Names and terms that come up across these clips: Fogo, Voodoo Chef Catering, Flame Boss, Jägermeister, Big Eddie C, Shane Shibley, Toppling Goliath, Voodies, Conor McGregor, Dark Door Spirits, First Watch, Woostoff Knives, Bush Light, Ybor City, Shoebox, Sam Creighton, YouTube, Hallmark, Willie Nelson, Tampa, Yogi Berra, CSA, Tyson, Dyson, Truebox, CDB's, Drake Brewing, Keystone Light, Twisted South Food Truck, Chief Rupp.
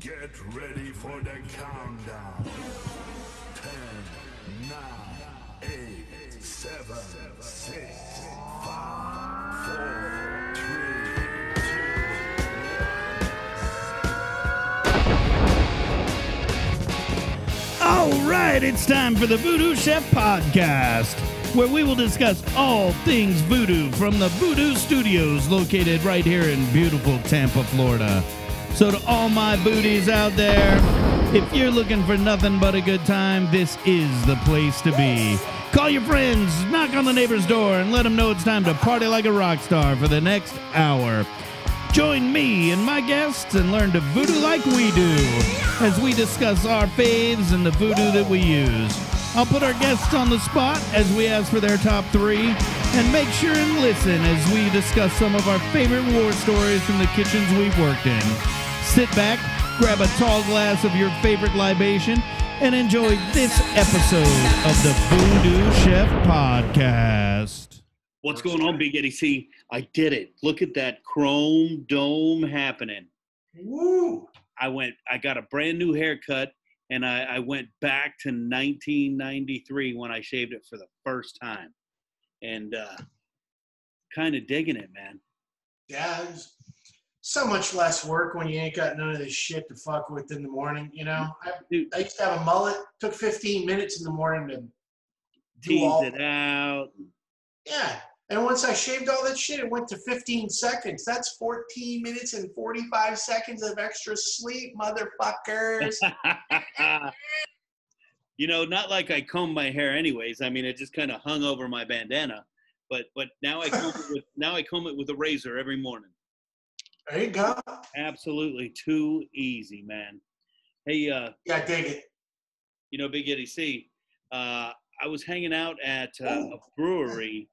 Get ready for the countdown. 10, 9, 8, 7, 6, 5, 4, 3, 2, 1. All right, it's time for the Voodoo Chef Podcast, where we will discuss all things voodoo from the Voodoo Studios located right here in beautiful Tampa, Florida. So to all my booties out there, if you're looking for nothing but a good time, this is the place to be. Call your friends, knock on the neighbor's door, and let them know it's time to party like a rock star for the next hour. Join me and my guests and learn to voodoo like we do as we discuss our faves and the voodoo that we use. I'll put our guests on the spot as we ask for their top three, and make sure and listen as we discuss some of our favorite war stories from the kitchens we've worked in. Sit back, grab a tall glass of your favorite libation, and enjoy this episode of the Voodoo Chef Podcast. What's going on, Big Eddie C? I did it. Look at that chrome dome happening. Woo! I got a brand new haircut. And I went back to 1993 when I shaved it for the first time. And kind of digging it, man. Yeah, there's so much less work when you ain't got none of this shit to fuck with in the morning, you know? I used to have a mullet. Took 15 minutes in the morning to tease it out. Yeah. And once I shaved all that shit, it went to 15 seconds. That's 14 minutes and 45 seconds of extra sleep, motherfuckers. You know, not like I comb my hair anyways. I mean, it just kind of hung over my bandana. But now I comb it with a razor every morning. There you go. Absolutely too easy, man. Hey, yeah, dig it. You know, Big Eddie C. I was hanging out at a brewery.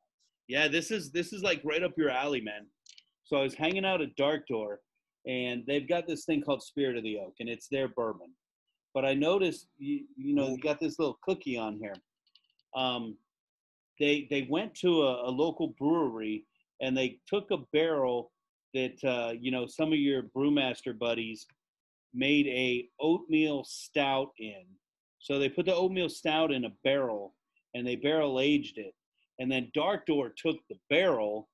Yeah, this is like right up your alley, man. So I was hanging out at Dark Door, and they've got this thing called Spirit of the Oak, and it's their bourbon. But I noticed, you know, you got this little cookie on here. They went to a local brewery, and they took a barrel that, you know, some of your brewmaster buddies made a oatmeal stout in. So they put the oatmeal stout in a barrel, and they barrel aged it. And then Dark Door took the barrel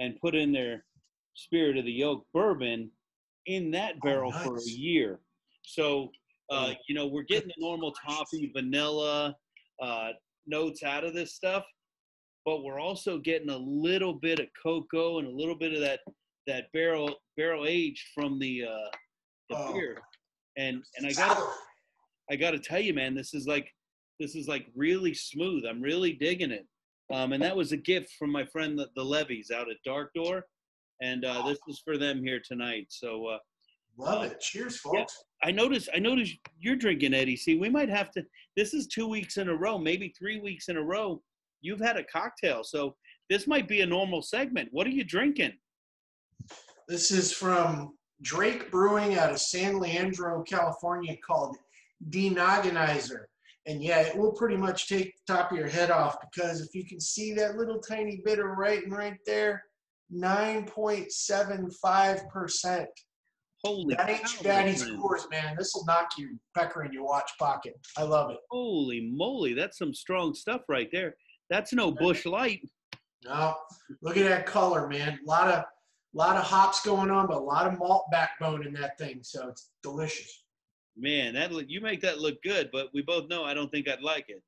and put in their Spirit of the Oak bourbon in that barrel for a year. So, you know, we're getting the normal toffee, vanilla notes out of this stuff, but we're also getting a little bit of cocoa and a little bit of that barrel aged from the beer. And I gotta tell you, man, this is like really smooth. I'm really digging it. And that was a gift from my friend, the Levy's out at Dark Door. And this is for them here tonight. So love it. Cheers, folks. Yeah, I noticed you're drinking, Eddie C. We might have to, this is 2 weeks in a row, maybe 3 weeks in a row. You've had a cocktail. So this might be a normal segment. What are you drinking? This is from Drake Brewing out of San Leandro, California, called Denogonizer. And yeah, it will pretty much take the top of your head off, because if you can see that little tiny bit of writing right there, 9.75%. Holy cow. That ain't daddy scores, man. This will knock your pecker in your watch pocket. I love it. Holy moly. That's some strong stuff right there. That's no Bush Light. No. Look at that color, man. A lot of hops going on, but a lot of malt backbone in that thing. So it's delicious. Man, you make that look good, but we both know I don't think I'd like it.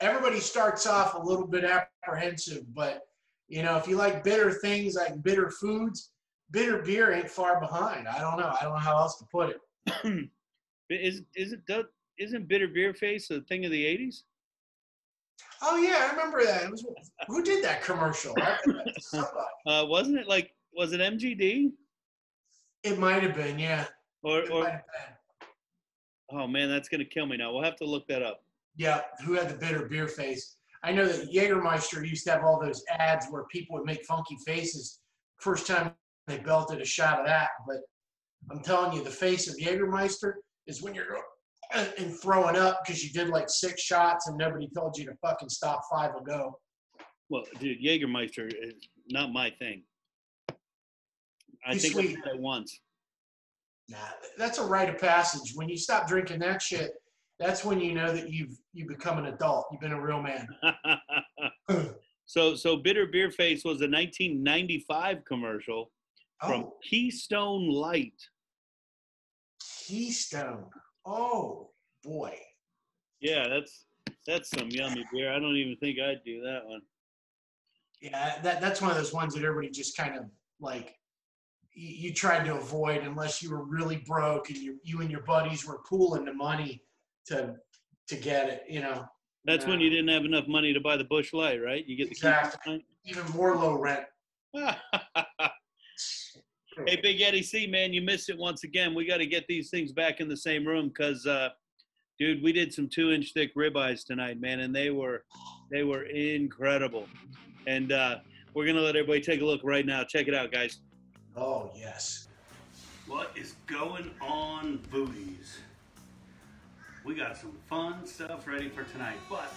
Everybody starts off a little bit apprehensive, but, you know, if you like bitter things, like bitter foods, bitter beer ain't far behind. I don't know how else to put it. Isn't Bitter Beer Face a thing of the 80s? Oh, yeah, I remember that. It was, who did that commercial? Wasn't it like, was it MGD? It might have been, yeah. Or oh man, that's gonna kill me now. We'll have to look that up. Yeah, who had the bitter beer face? I know that Jägermeister used to have all those ads where people would make funky faces. First time they belted a shot of that, but I'm telling you, the face of Jägermeister is when you're and throwing up because you did like 6 shots and nobody told you to fucking stop 5 ago. Well, dude, Jägermeister is not my thing. I think I did that once. Nah, that's a rite of passage. When you stop drinking that shit, that's when you know that you become an adult. You've been a real man. So Bitter Beer Face was a 1995 commercial from Keystone Light. Keystone. Oh, boy. Yeah, that's some yummy beer. I don't even think I'd do that one. Yeah, that's one of those ones that everybody just kind of, like, you tried to avoid unless you were really broke and you and your buddies were pooling the money to get it, you know. That's when you didn't have enough money to buy the Bush Light, right? You get the Exactly. Even more low rent. Hey, Big Eddie C, man, you missed it once again. We got to get these things back in the same room because, dude, we did some 2-inch thick ribeyes tonight, man, and they were incredible. And we're going to let everybody take a look right now. Check it out, guys. Oh, yes. What is going on, Voodies? We got some fun stuff ready for tonight. But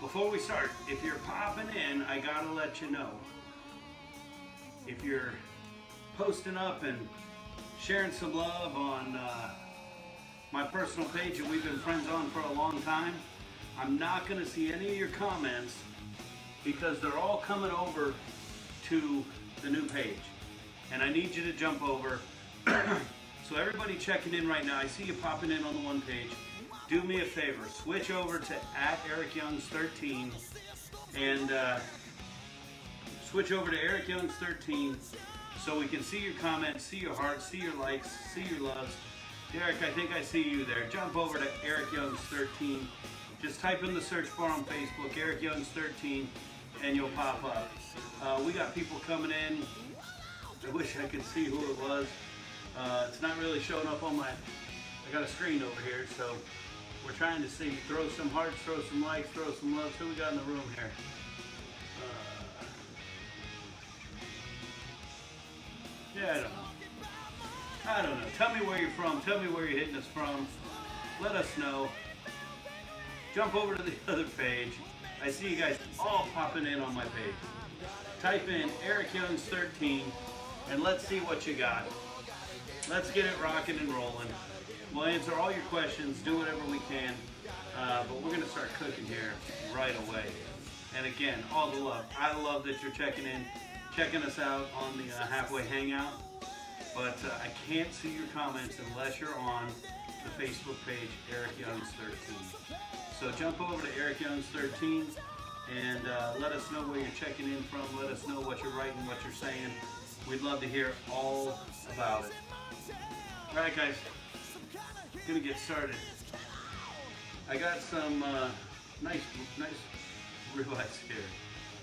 before we start, if you're popping in, I got to let you know. If you're posting up and sharing some love on my personal page that we've been friends on for a long time, I'm not going to see any of your comments because they're all coming over to the new page. And I need you to jump over. So everybody checking in right now, I see you popping in on the one page. Do me a favor, switch over to @ErikYoungs13 and switch over to ErikYoungs13 so we can see your comments, see your hearts, see your likes, see your loves. Derek, I think I see you there. Jump over to ErikYoungs13. Just type in the search bar on Facebook, ErikYoungs13, and you'll pop up. We got people coming in. I wish I could see who it was. It's not really showing up on my, I got a screen over here, so we're trying to see. Throw some hearts, throw some likes, throw some loves. Who we got in the room here? Yeah, I don't know. Tell me where you're from. Tell me where you're hitting us from. Let us know. Jump over to the other page. I see you guys all popping in on my page. Type in ErikYoungs13 and let's see what you got. Let's get it rocking and rolling. We'll answer all your questions, do whatever we can, but we're going to start cooking here right away. And again, all the love. I love that you're checking in, checking us out on the Halfway Hangout, but I can't see your comments unless you're on the Facebook page, ErikYoungs13. So jump over to ErikYoungs13 and let us know where you're checking in from. Let us know what you're writing, what you're saying. We'd love to hear all about it. All right, guys, gonna get started. I got some nice ribeyes here,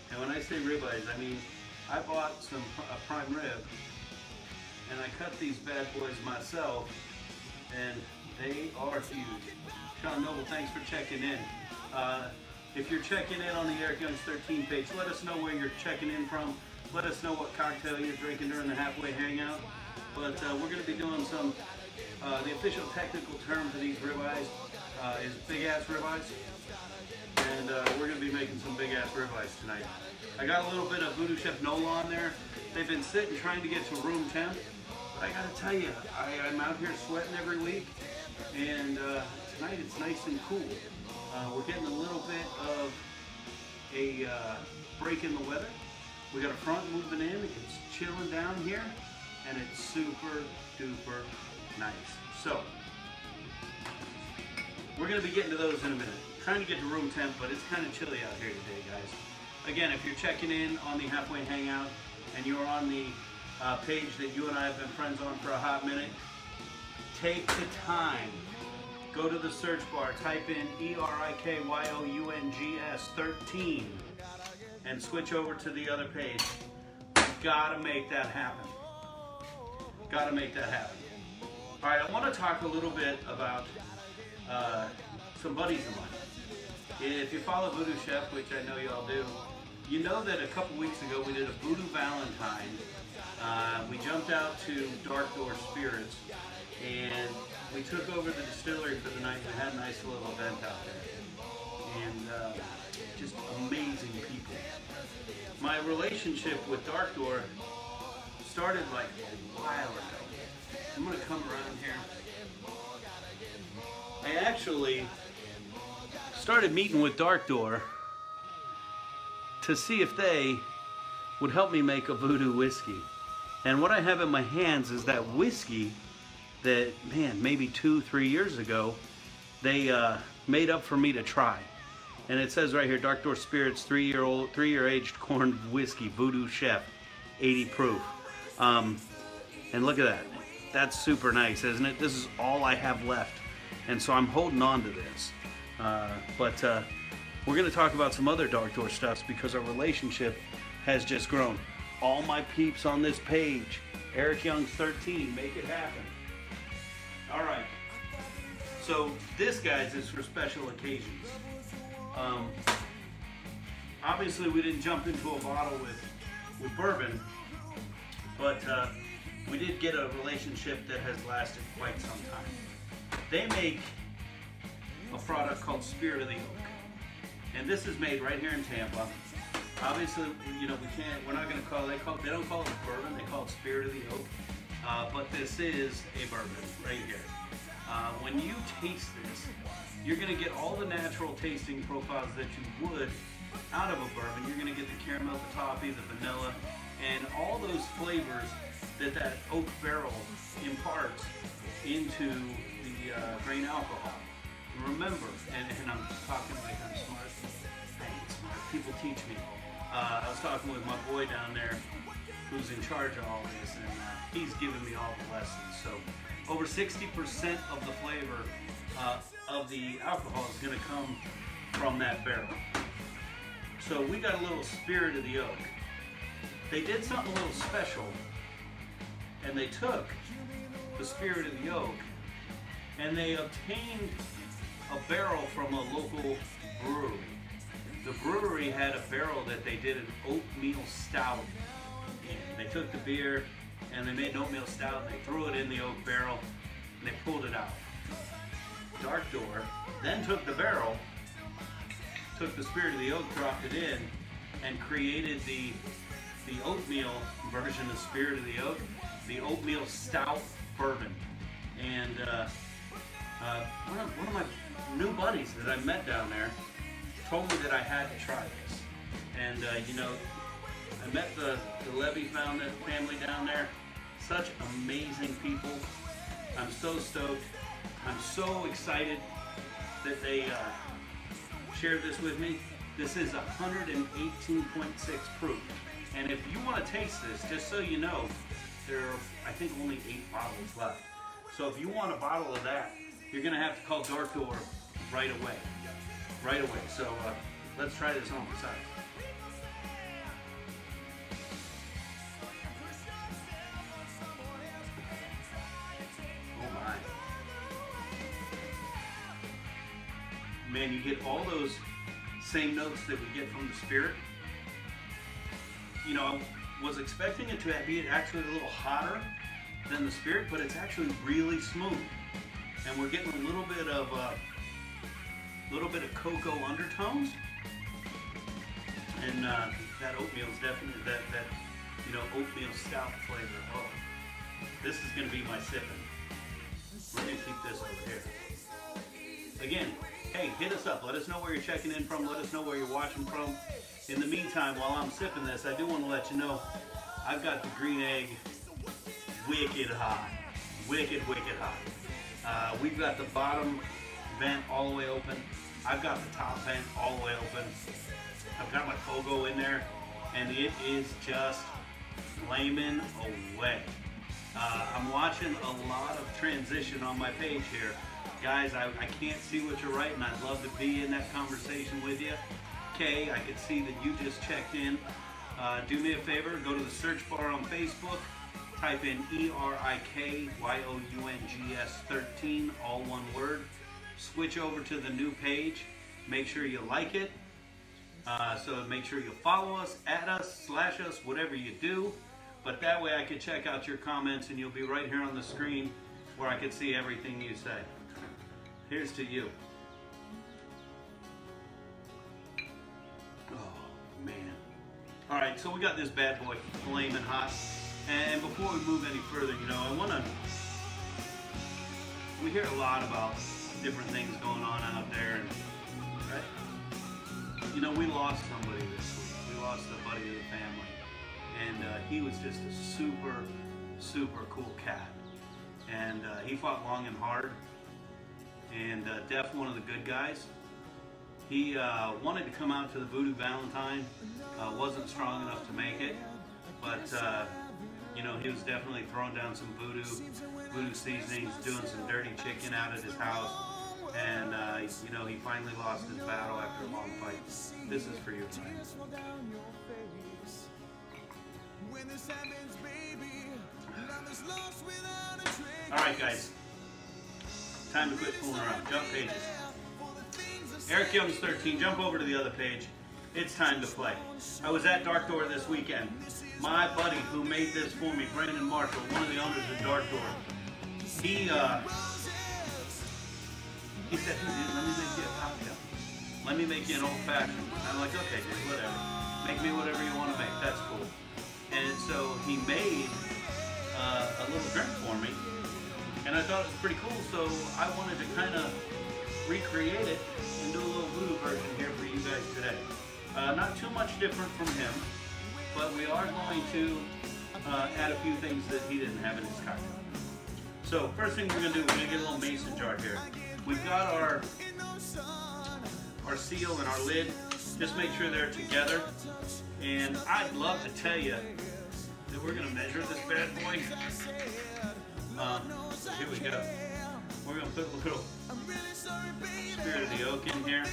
and when I say ribeyes, I mean I bought some prime rib, and I cut these bad boys myself, and they are huge. Sean Noble, thanks for checking in. If you're checking in on the ErikYoungs13 page, let us know where you're checking in from. Let us know what cocktail you're drinking during the Halfway Hangout. But we're going to be doing some, the official technical term for these ribeyes is big-ass ribeyes. And we're going to be making some big-ass ribeyes tonight. I got a little bit of Voodoo Chef Nola on there. They've been sitting trying to get to room temp. But I got to tell you, I'm out here sweating every week. And tonight it's nice and cool. We're getting a little bit of a break in the weather. We got a front moving in. It's chilling down here. And it's super duper nice. So, we're going to be getting to those in a minute. I'm trying to get to room temp, but it's kind of chilly out here today, guys. Again, if you're checking in on the Halfway Hangout and you're on the page that you and I have been friends on for a hot minute, take the time. Go to the search bar, type in ErikYoungs13 and switch over to the other page. You've got to make that happen. Gotta make that happen. All right, I want to talk a little bit about some buddies of mine. If you follow Voodoo Chef, which I know you all do, you know that a couple weeks ago we did a Voodoo Valentine. We jumped out to Dark Door Spirits, and we took over the distillery for the night and had a nice little event out there. And just amazing people. My relationship with Dark Door started like a while ago. I'm gonna come around here. I actually started meeting with Dark Door to see if they would help me make a voodoo whiskey. And what I have in my hands is that whiskey that, man, maybe 2-3 years ago, they made up for me to try. And it says right here, Dark Door Spirits 3-year-aged corn whiskey, Voodoo Chef, 80 proof. And look at that. That's super nice, isn't it? This is all I have left. And so I'm holding on to this. But we're gonna talk about some other Dark Door stuffs because our relationship has just grown. All my peeps on this page, Erik Youngs13, make it happen. All right, so this, guys, is for special occasions. Obviously, we didn't jump into a bottle with bourbon, but we did get a relationship that has lasted quite some time. They make a product called Spirit of the Oak, and this is made right here in Tampa. Obviously, you know, we're not going to call it, they don't call it bourbon, they call it Spirit of the Oak, but this is a bourbon right here. When you taste this, you're going to get all the natural tasting profiles that you would out of a bourbon. You're going to get the caramel, the toffee, the vanilla, and all those flavors that that oak barrel imparts into the grain alcohol. Remember, and I'm talking like I'm smart. I ain't smart. People teach me. I was talking with my boy down there who's in charge of all this, and he's giving me all the lessons. So over 60% of the flavor of the alcohol is going to come from that barrel. So we got a little Spirit of the Oak. They did something a little special, and they took the Spirit of the Oak, and they obtained a barrel from a local brewery. The brewery had a barrel that they did an oatmeal stout in. They took the beer and they made an oatmeal stout and they threw it in the oak barrel and they pulled it out. Dark Door then took the barrel, took the Spirit of the Oak, dropped it in, and created the oatmeal version of Spirit of the Oak, the oatmeal stout bourbon. And one of my new buddies that I met down there told me that I had to try this. And you know, I met the Levy family down there. Such amazing people. I'm so stoked. I'm so excited that they shared this with me. This is 118.6 proof. And if you want to taste this, just so you know, there are, I think, only 8 bottles left. So if you want a bottle of that, you're going to have to call Dark Door right away. Right away. So let's try this on the side. Oh my. Man, you get all those same notes that we get from the Spirit. You know, I was expecting it to be actually a little hotter than the Spirit, but it's actually really smooth. And we're getting a little bit of cocoa undertones, and that oatmeal is definitely that you know, oatmeal stout flavor. Oh, this is going to be my sipping. We're going to keep this over here. Again, hey, hit us up. Let us know where you're checking in from. Let us know where you're watching from. In the meantime, while I'm sipping this, I do want to let you know I've got the Green Egg wicked hot, wicked hot. We've got the bottom vent all the way open. I've got the top vent all the way open. I've got my Fogo in there, and it is just flaming away. I'm watching a lot of transition on my page here. Guys, I can't see what you're writing. I'd love to be in that conversation with you. Kay, I can see that you just checked in. Do me a favor, go to the search bar on Facebook, type in ErikYoungs13, all one word. Switch over to the new page. Make sure you like it. So make sure you follow us, add us, slash us, whatever you do. But that way I can check out your comments, and you'll be right here on the screen where I can see everything you say. Here's to you. Oh, man. All right, so we got this bad boy flaming hot. And before we move any further, you know, I want to we hear a lot about different things going on out there, and you know, we lost somebody this week. We lost a buddy of the family, and he was just a super, super cool cat, and he fought long and hard, and Def, one of the good guys, he wanted to come out to the Voodoo Valentine, wasn't strong enough to make it, but you know, he was definitely throwing down some voodoo seasonings, doing some dirty chicken out at his house, and you know, he finally lost his battle after a long fight. This is for you, friend. All right, guys. Time to quit fooling around. Jump pages. Erik Youngs13, jump over to the other page. It's time to play. I was at Dark Door this weekend. My buddy who made this for me, Brandon Marshall, one of the owners of Dark Door, he said, dude, let me make you a cocktail. Let me make you an old fashioned. I'm like, okay, dude, whatever. Make me whatever you want to make. That's cool. And so he made a little drink for me, and I thought it was pretty cool, so I wanted to kind of recreate it and do a little voodoo version here for you guys today. Not too much different from him, but we are going to add a few things that he didn't have in his cocktail. So first thing we're going to do, we're going to get a little mason jar here. We've got our seal and our lid. Just make sure they're together. And I'd love to tell you that we're going to measure this bad boy. Here we go. We're going to put a little Spirit of the Oak in here.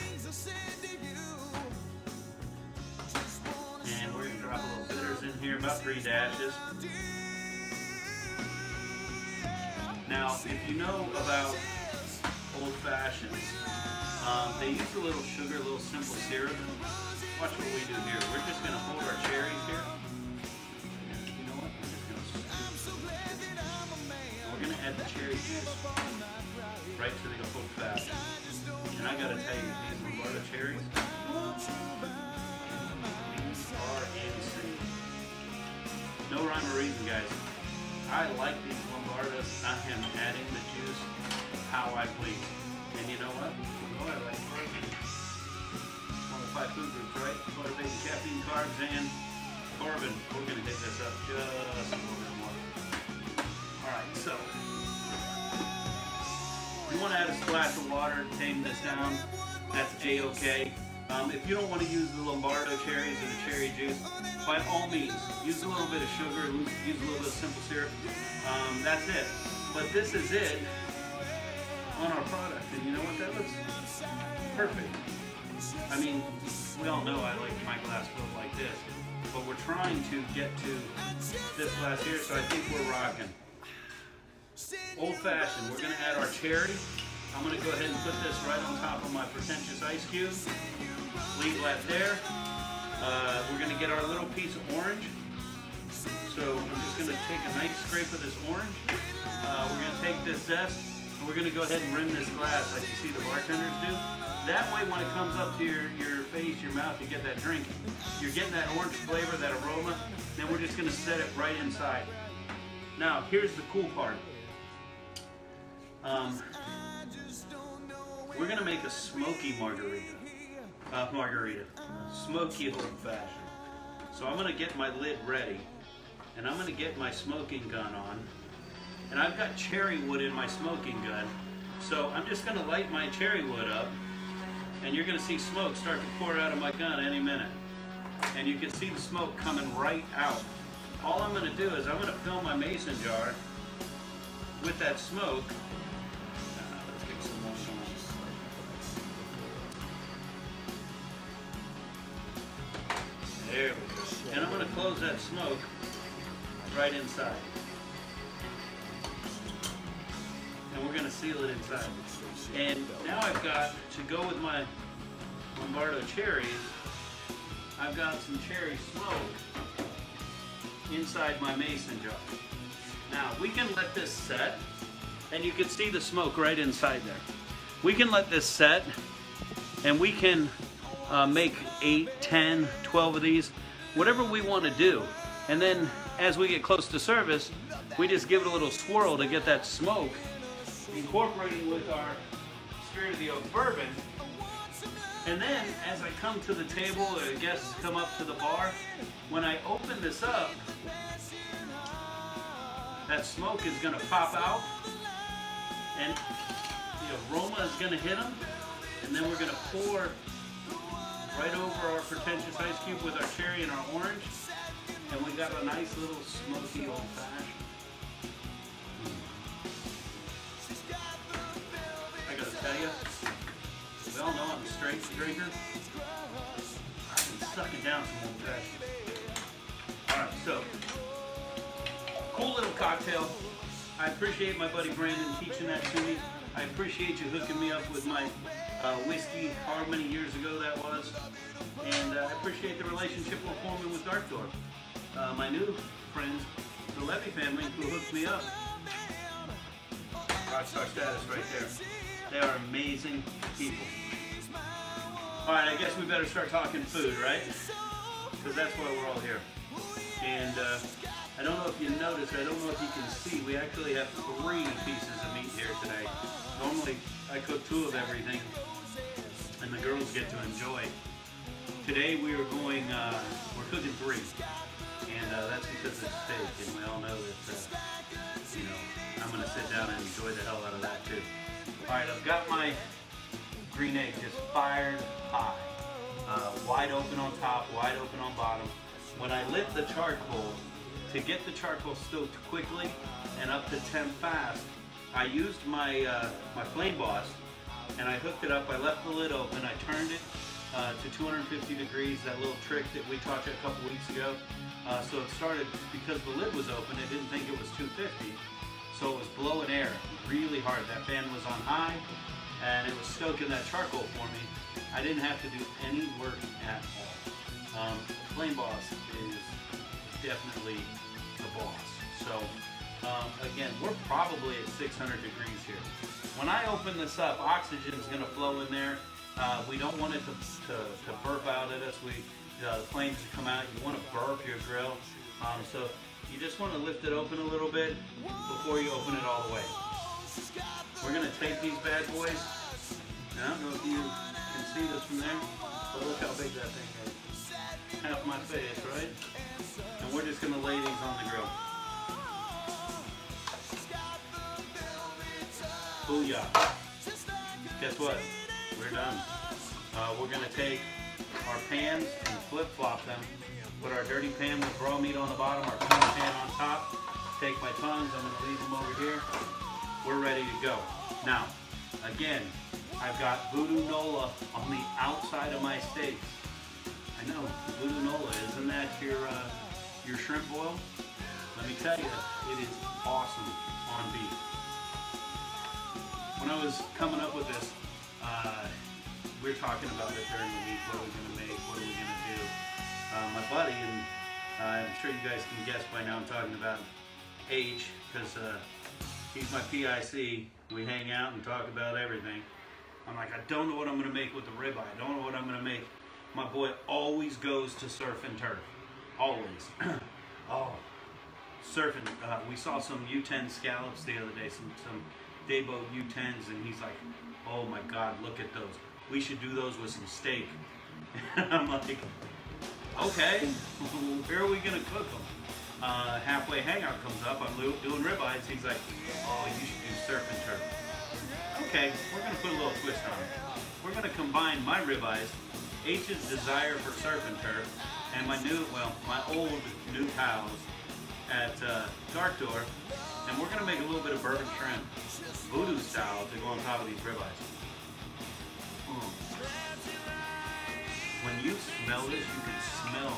And we're going to drop a little bitters in here, about 3 dashes. Now, if you know about old fashions, they use a little sugar, a little simple syrup. Watch what we do here. We're just going to hold our cherries here. You know what? We're going to add the cherry juice right to the old fashioned. And I got to tell you, these Lombardi cherries are insane. No rhyme or reason, guys. I like these Lombardas. I am adding the juice how I please. And you know what? Boy, I like protein. One of 5 food groups, right? Motivating caffeine, carbs, and carbon. We're going to hit this up just a little bit more. Alright, so you want to add a splash of water to tame this down. That's A-OK. If you don't want to use the Lombardo cherries or the cherry juice, by all means, use a little bit of sugar, use a little bit of simple syrup. That's it. But this is it on our product, and you know what? That looks perfect. I mean, we all know I like my glass filled like this, but we're trying to get to this glass here, so I think we're rocking. Old fashioned, we're going to add our cherry. I'm going to go ahead and put this right on top of my pretentious ice cube. Leave that there. We're going to get our little piece of orange. So I'm just going to take a nice scrape of this orange. We're going to take this zest, and we're going to go ahead and rim this glass like you see the bartenders do. That way when it comes up to your face, your mouth, you get that drink. You're getting that orange flavor, that aroma. Then we're just going to set it right inside. Now, here's the cool part. We're going to make a smoky margarita. Smoky old fashioned. So I'm going to get my lid ready, and I'm going to get my smoking gun on. And I've got cherry wood in my smoking gun, so I'm just going to light my cherry wood up, and you're going to see smoke start to pour out of my gun any minute. And you can see the smoke coming right out. All I'm going to do is I'm going to fill my mason jar with that smoke. Let's make some more noise. There we go. And I'm going to close that smoke right inside. And we're going to seal it inside. And now I've got, to go with my Lombardo cherries, I've got some cherry smoke inside my mason jar. Now, we can let this set, and you can see the smoke right inside there. We can let this set, and we can make 8, 10, 12 of these, whatever we want to do. And then, as we get close to service, we just give it a little swirl to get that smoke incorporating with our Spirit of the Oak bourbon. And then, as I come to the table, or guests come up to the bar, when I open this up, that smoke is gonna pop out, and the aroma is gonna hit them, and then we're gonna pour right over our pretentious ice cube with our cherry and our orange, and we got a nice little smoky old fashioned. I gotta tell you, we all know I'm a straight drinker. I've been sucking down some old fashioned. All right, so cool little cocktail. I appreciate my buddy Brandon teaching that to me. I appreciate you hooking me up with my whiskey, how many years ago that was, and I appreciate the relationship we're forming with Dark Door. My new friends, the Levy family, who hooked me up. Rockstar status right there. They are amazing people. All right, I guess we better start talking food, right? Because that's why we're all here. And I don't know if you noticed, I don't know if you can see, we actually have 3 pieces of meat here today. Normally, I cook 2 of everything, and the girls get to enjoy. Today we are going, we're cooking 3, and that's because it's steak, and we all know that, you know, I'm gonna sit down and enjoy the hell out of that too. All right, I've got my green egg just fired high, wide open on top, wide open on bottom. When I lit the charcoal, to get the charcoal stoked quickly and up to temp fast, I used my my Flame Boss and I hooked it up. I left the lid open. I turned it to 250 degrees, that little trick that we taught you a couple weeks ago. So it started, because the lid was open, it didn't think it was 250. So it was blowing air really hard. That fan was on high and it was stoking that charcoal for me. I didn't have to do any work at all. Flame Boss is definitely the boss. So again, we're probably at 600 degrees here. When I open this up, oxygen is going to flow in there. We don't want it to burp out at us. The flames come out. You want to burp your grill. So you just want to lift it open a little bit before you open it all the way. We're going to take these bad boys. I don't know if you can see this from there, but look how big that thing is. Half my face, right? And we're just going to lay these on the grill. Booyah. Guess what? We're done. We're going to take our pans and flip-flop them. Put our dirty pan with raw meat on the bottom, our clean pan on top. Take my tongs. I'm going to leave them over here. We're ready to go. Now, again, I've got Voodoo Nola on the outside of my steaks. I know, Voodoo Nola, isn't that your shrimp boil? Let me tell you, it is awesome on beef. When I was coming up with this, we were talking about it during the week. What are we going to make? What are we going to do? My buddy, and I'm sure you guys can guess by now I'm talking about H, because he's my PIC. We hang out and talk about everything. I'm like, I don't know what I'm going to make with the ribeye. I don't know what I'm going to make. My boy always goes to surf and turf. Always. Oh, surfing. We saw some U10 scallops the other day, some Debo U10s, and he's like, oh my God, look at those. We should do those with some steak. And I'm like, okay, where are we going to cook them? Halfway Hangout comes up, I'm doing ribeyes, he's like, oh, you should do surf and turf. Okay, we're going to put a little twist on it. We're going to combine my ribeyes, H's desire for surf and turf, and my new, well, my old new pals at Dark Door, and we're going to make a little bit of bourbon shrimp, voodoo style, to go on top of these ribeyes. When you smell this, you can smell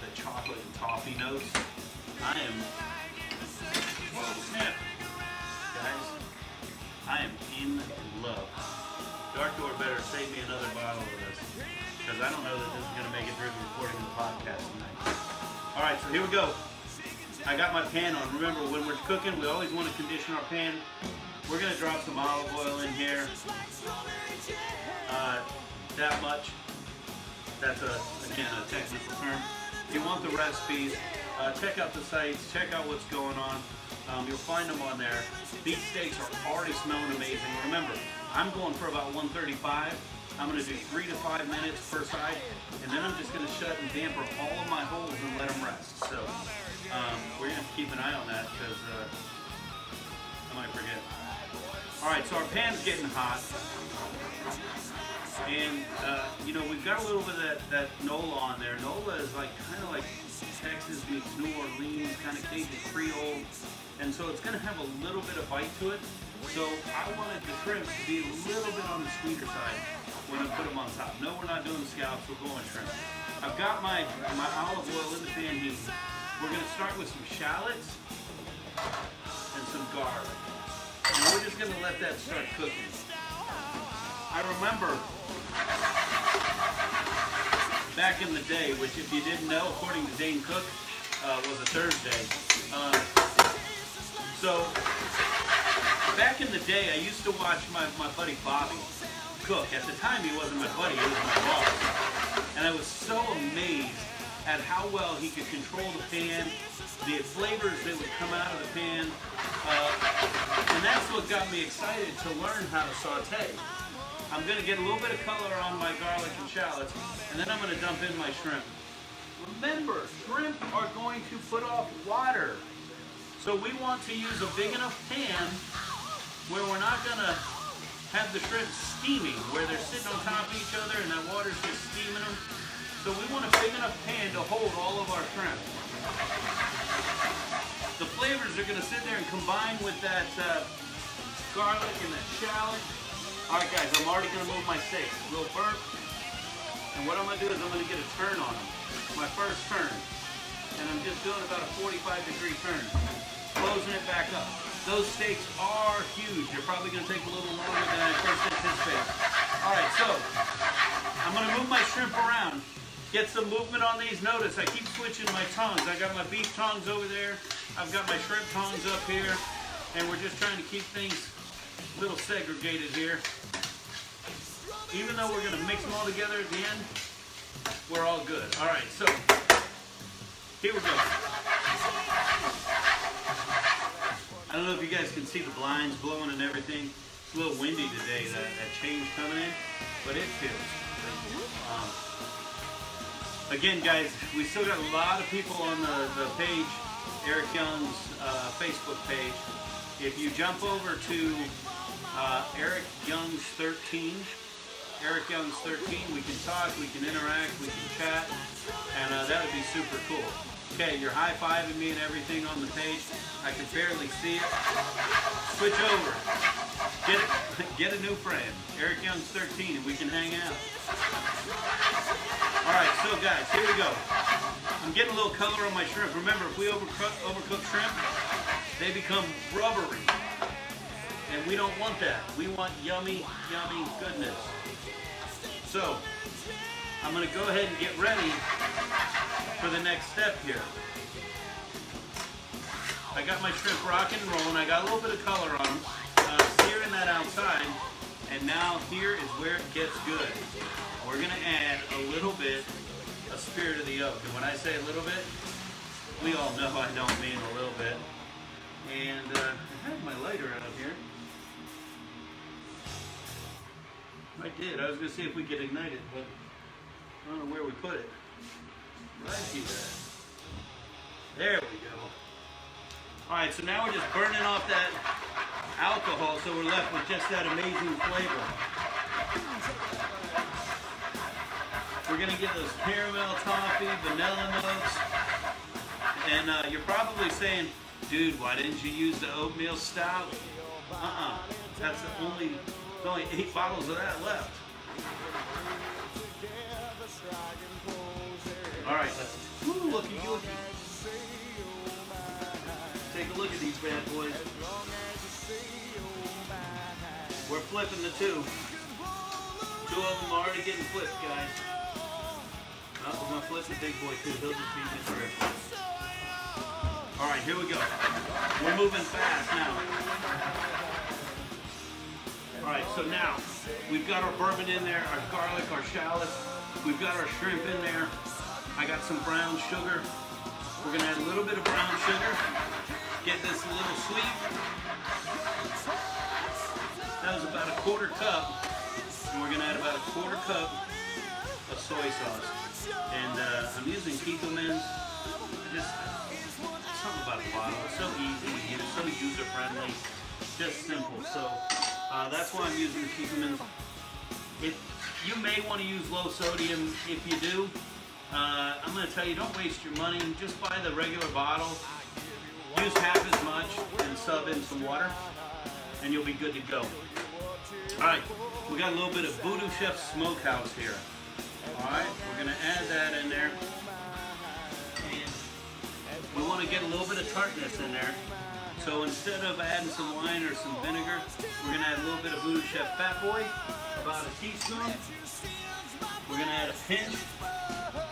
the chocolate and toffee notes. I am, whoa, snap. Guys, I am in love. Dark Door better save me another bottle of this, because I don't know that this is going to make it through the recording of the podcast tonight. All right, so here we go. I got my pan on. Remember, when we're cooking, we always want to condition our pan. We're going to drop some olive oil in here. That much. That's, again, a technical term. If you want the recipes, check out the sites, check out what's going on. You'll find them on there. These steaks are already smelling amazing. Remember, I'm going for about 135. I'm going to do 3 to 5 minutes per side, and then I'm just going to shut and damper all of my holes and let them rest. So we're going to have to keep an eye on that because I might forget. All right, so our pan's getting hot. And, you know, we've got a little bit of that Nola on there. Nola is like kind of like Texas meets New Orleans, kind of Cajun Creole. And so it's going to have a little bit of bite to it. So I wanted the shrimp to be a little bit on the sweeter side when I put them on top. No, we're not doing scallops. We're going shrimp. I've got my olive oil in the pan heating. We're going to start with some shallots and some garlic. And we're just going to let that start cooking. I remember back in the day, which if you didn't know, according to Dane Cook, was a Thursday. So back in the day, I used to watch my buddy Bobby cook. At the time, he wasn't my buddy, he was my boss. And I was so amazed at how well he could control the pan, the flavors that would come out of the pan. And that's what got me excited to learn how to saute. I'm going to get a little bit of color on my garlic and shallots, and then I'm going to dump in my shrimp. Remember, shrimp are going to put off water. So we want to use a big enough pan where we're not going to have the shrimp steaming, where they're sitting on top of each other and that water's just steaming them. So we want a big enough pan to hold all of our shrimp. The flavors are going to sit there and combine with that garlic and that shallot. Alright guys, I'm already going to move my steak. A little burp. And what I'm going to do is I'm going to get a turn on them. My first turn. And I'm just doing about a 45-degree turn. Closing it back up. Those steaks are huge. They're probably going to take a little longer than I first anticipated. Alright, so I'm going to move my shrimp around. Get some movement on these. Notice I keep switching my tongs. I got my beef tongs over there. I've got my shrimp tongs up here. And we're just trying to keep things a little segregated here. Even though we're going to mix them all together at the end, we're all good. All right, so here we go. I don't know if you guys can see the blinds blowing and everything. It's a little windy today, that change coming in, but it feels good. Again, guys, we still got a lot of people on the page, Erik Youngs' Facebook page. If you jump over to Erik Youngs13, Erik Youngs13, we can talk, we can interact, we can chat, and that would be super cool. Okay, you're high-fiving me and everything on the page. I can barely see it. Switch over. Get a new friend, Erik Youngs13, and we can hang out. All right, so guys, here we go. I'm getting a little color on my shrimp. Remember, if we overcook shrimp, they become rubbery, and we don't want that. We want yummy, yummy goodness. So, I'm going to go ahead and get ready for the next step here. I got my shrimp rocking and rolling. I got a little bit of color on them, searing that outside, and now here is where it gets good. We're going to add a little bit of Spirit of the Oak, and when I say a little bit, we all know I don't mean a little bit. And I had my lighter out here. I did. I was going to see if we could ignite it, but I don't know where we put it. Right here. There we go. Alright, so now we're just burning off that alcohol, so we're left with just that amazing flavor. We're going to get those caramel toffee, vanilla notes. And you're probably saying, dude, why didn't you use the oatmeal stout? That's only 8 bottles of that left. All right, let's looky. Take a look at these bad boys. We're flipping the two. Two of them are already getting flipped, guys. Oh, I'm gonna flip the big boy too. He'll just be terrific. All right, here we go. We're moving fast now. All right, so now we've got our bourbon in there, our garlic, our shallots. We've got our shrimp in there. I got some brown sugar. We're going to add a little bit of brown sugar. Get this a little sweet. That was about a quarter cup. And we're going to add about a quarter cup of soy sauce. And I'm using Kikkoman's. Something about the bottle. It's so easy to use, so user friendly. Just simple. So that's why I'm using the Kikkoman. You may want to use low sodium. If you do, I'm going to tell you, don't waste your money. Just buy the regular bottle. Use half as much and sub in some water, and you'll be good to go. Alright, we got a little bit of Voodoo Chef Smokehouse here. Alright, we're going to add that in there. And we want to get a little bit of tartness in there. So instead of adding some wine or some vinegar, we're going to add a little bit of Voodoo Chef Fat Boy, about a teaspoon. We're going to add a pinch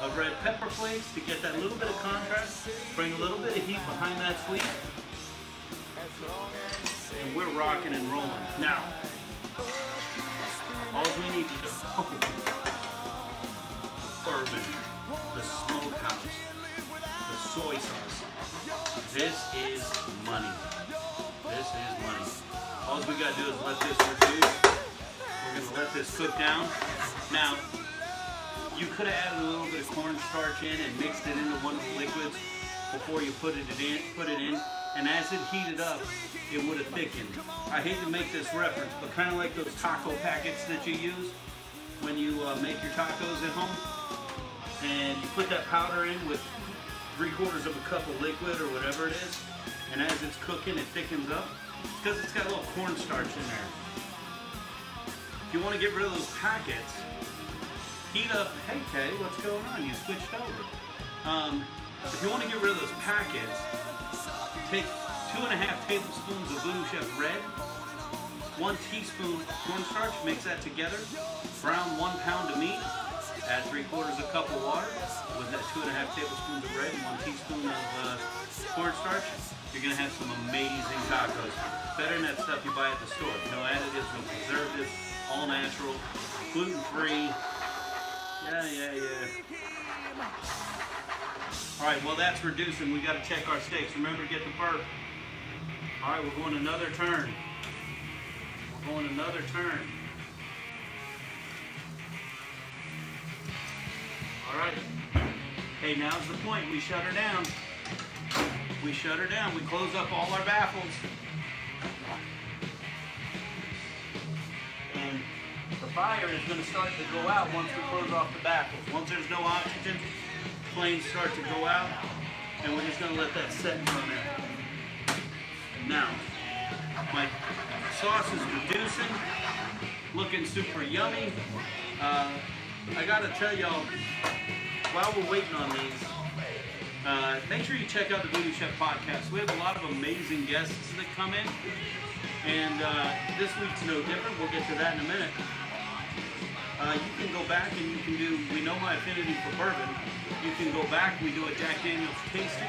of red pepper flakes to get that little bit of contrast, bring a little bit of heat behind that sweet, and we're rocking and rolling. Now, all we need to do bourbon, the smokehouse, the soy sauce. This is money. This is money. All we gotta do is let this reduce. We're gonna let this cook down. Now, you could have added a little bit of cornstarch in and mixed it into one of the liquids before you put it in. And as it heated up, it would have thickened. I hate to make this reference, but kind of like those taco packets that you use when you make your tacos at home. And you put that powder in with 3/4 of a cup of liquid or whatever it is. And as it's cooking, it thickens up because it's got a little cornstarch in there. If you want to get rid of those packets, heat up. Hey Kay, what's going on? You switched over. If you want to get rid of those packets, take 2.5 tablespoons of Voodoo Chef Red, 1 teaspoon cornstarch, mix that together, brown 1 pound of meat, add 3/4 a cup of water with that 2.5 tablespoons of red and 1 teaspoon of cornstarch. You're going to have some amazing tacos. Better than that stuff you buy at the store. No additives, no preservatives, all natural, gluten-free. Yeah. Alright, well that's reducing. We got to check our steaks. Remember to get the burp. Alright, we're going another turn. We're going another turn. Alright. Hey, now's the point. We shut her down. We shut her down. We close up all our baffles. And the fire is going to start to go out once we close off the baffles. Once there's no oxygen, flames start to go out, and we're just going to let that set for a minute. Now, my sauce is reducing, looking super yummy. I got to tell y'all, while we're waiting on these, make sure you check out the Voodoo Chef podcast. We have a lot of amazing guests that come in, and this week's no different. We'll get to that in a minute. You can go back and you can do, we know my affinity for bourbon. You can go back, we do a Jack Daniel's tasting.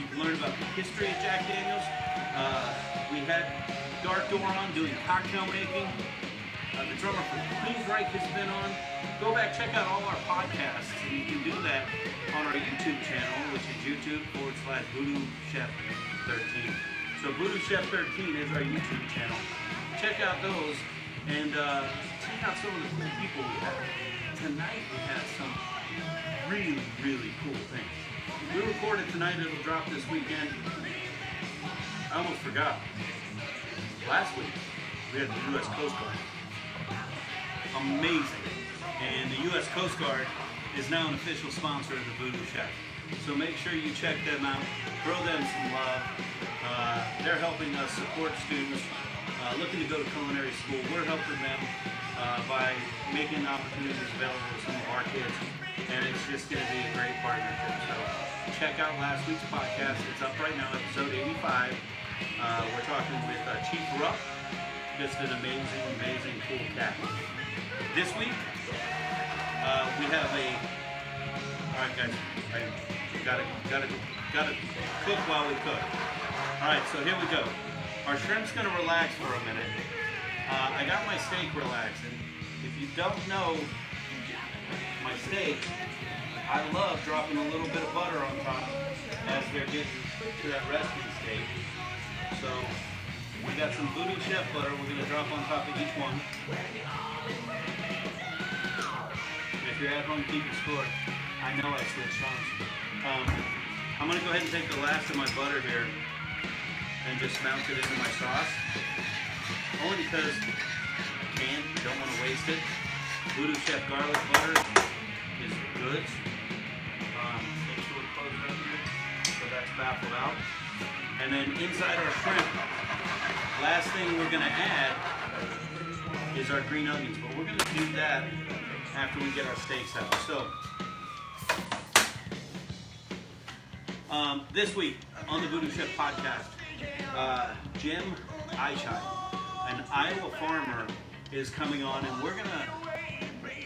You can learn about the history of Jack Daniel's. We had Dark Door on doing cocktail making. The drummer from Green Egg has been on. Go back, check out all our podcasts. And you can do that on our YouTube channel, which is YouTube.com/VoodooChef13. So Voodoo Chef 13 is our YouTube channel. Check out those and check out some of the cool people we have. Tonight we have some really, really cool things. We recorded tonight, it'll drop this weekend. I almost forgot. Last week we had the U.S. Coast Guard. Amazing. And the U.S. Coast Guard is now an official sponsor of the Voodoo Chef. So make sure you check them out, throw them some love. They're helping us support students looking to go to culinary school. We're helping them by making opportunities available to some of our kids, and it's just going to be a great partnership. So check out last week's podcast. It's up right now, episode 85. We're talking with Chief Rupp, just an amazing, amazing cool cat. This week, we have a... All right, guys, I gotta cook while we cook. All right, so here we go. Our shrimp's gonna relax for a minute. I got my steak relaxing. If you don't know my steak, I love dropping a little bit of butter on top as they're getting to that resting state. So we got some Voodoo Chef butter we're going to drop on top of each one. And if you're at home keeping score, I know I said songs. I'm going to go ahead and take the last of my butter here and just mount it into my sauce. Only because I can, don't want to waste it. Voodoo Chef garlic butter is good. Make sure it's closed up here so that's baffled out. And then inside our shrimp, last thing we're going to add is our green onions. But we're going to do that after we get our steaks out. So this week on the Voodoo Chef podcast, Jim Eischeid, an Iowa farmer, is coming on, and we're going to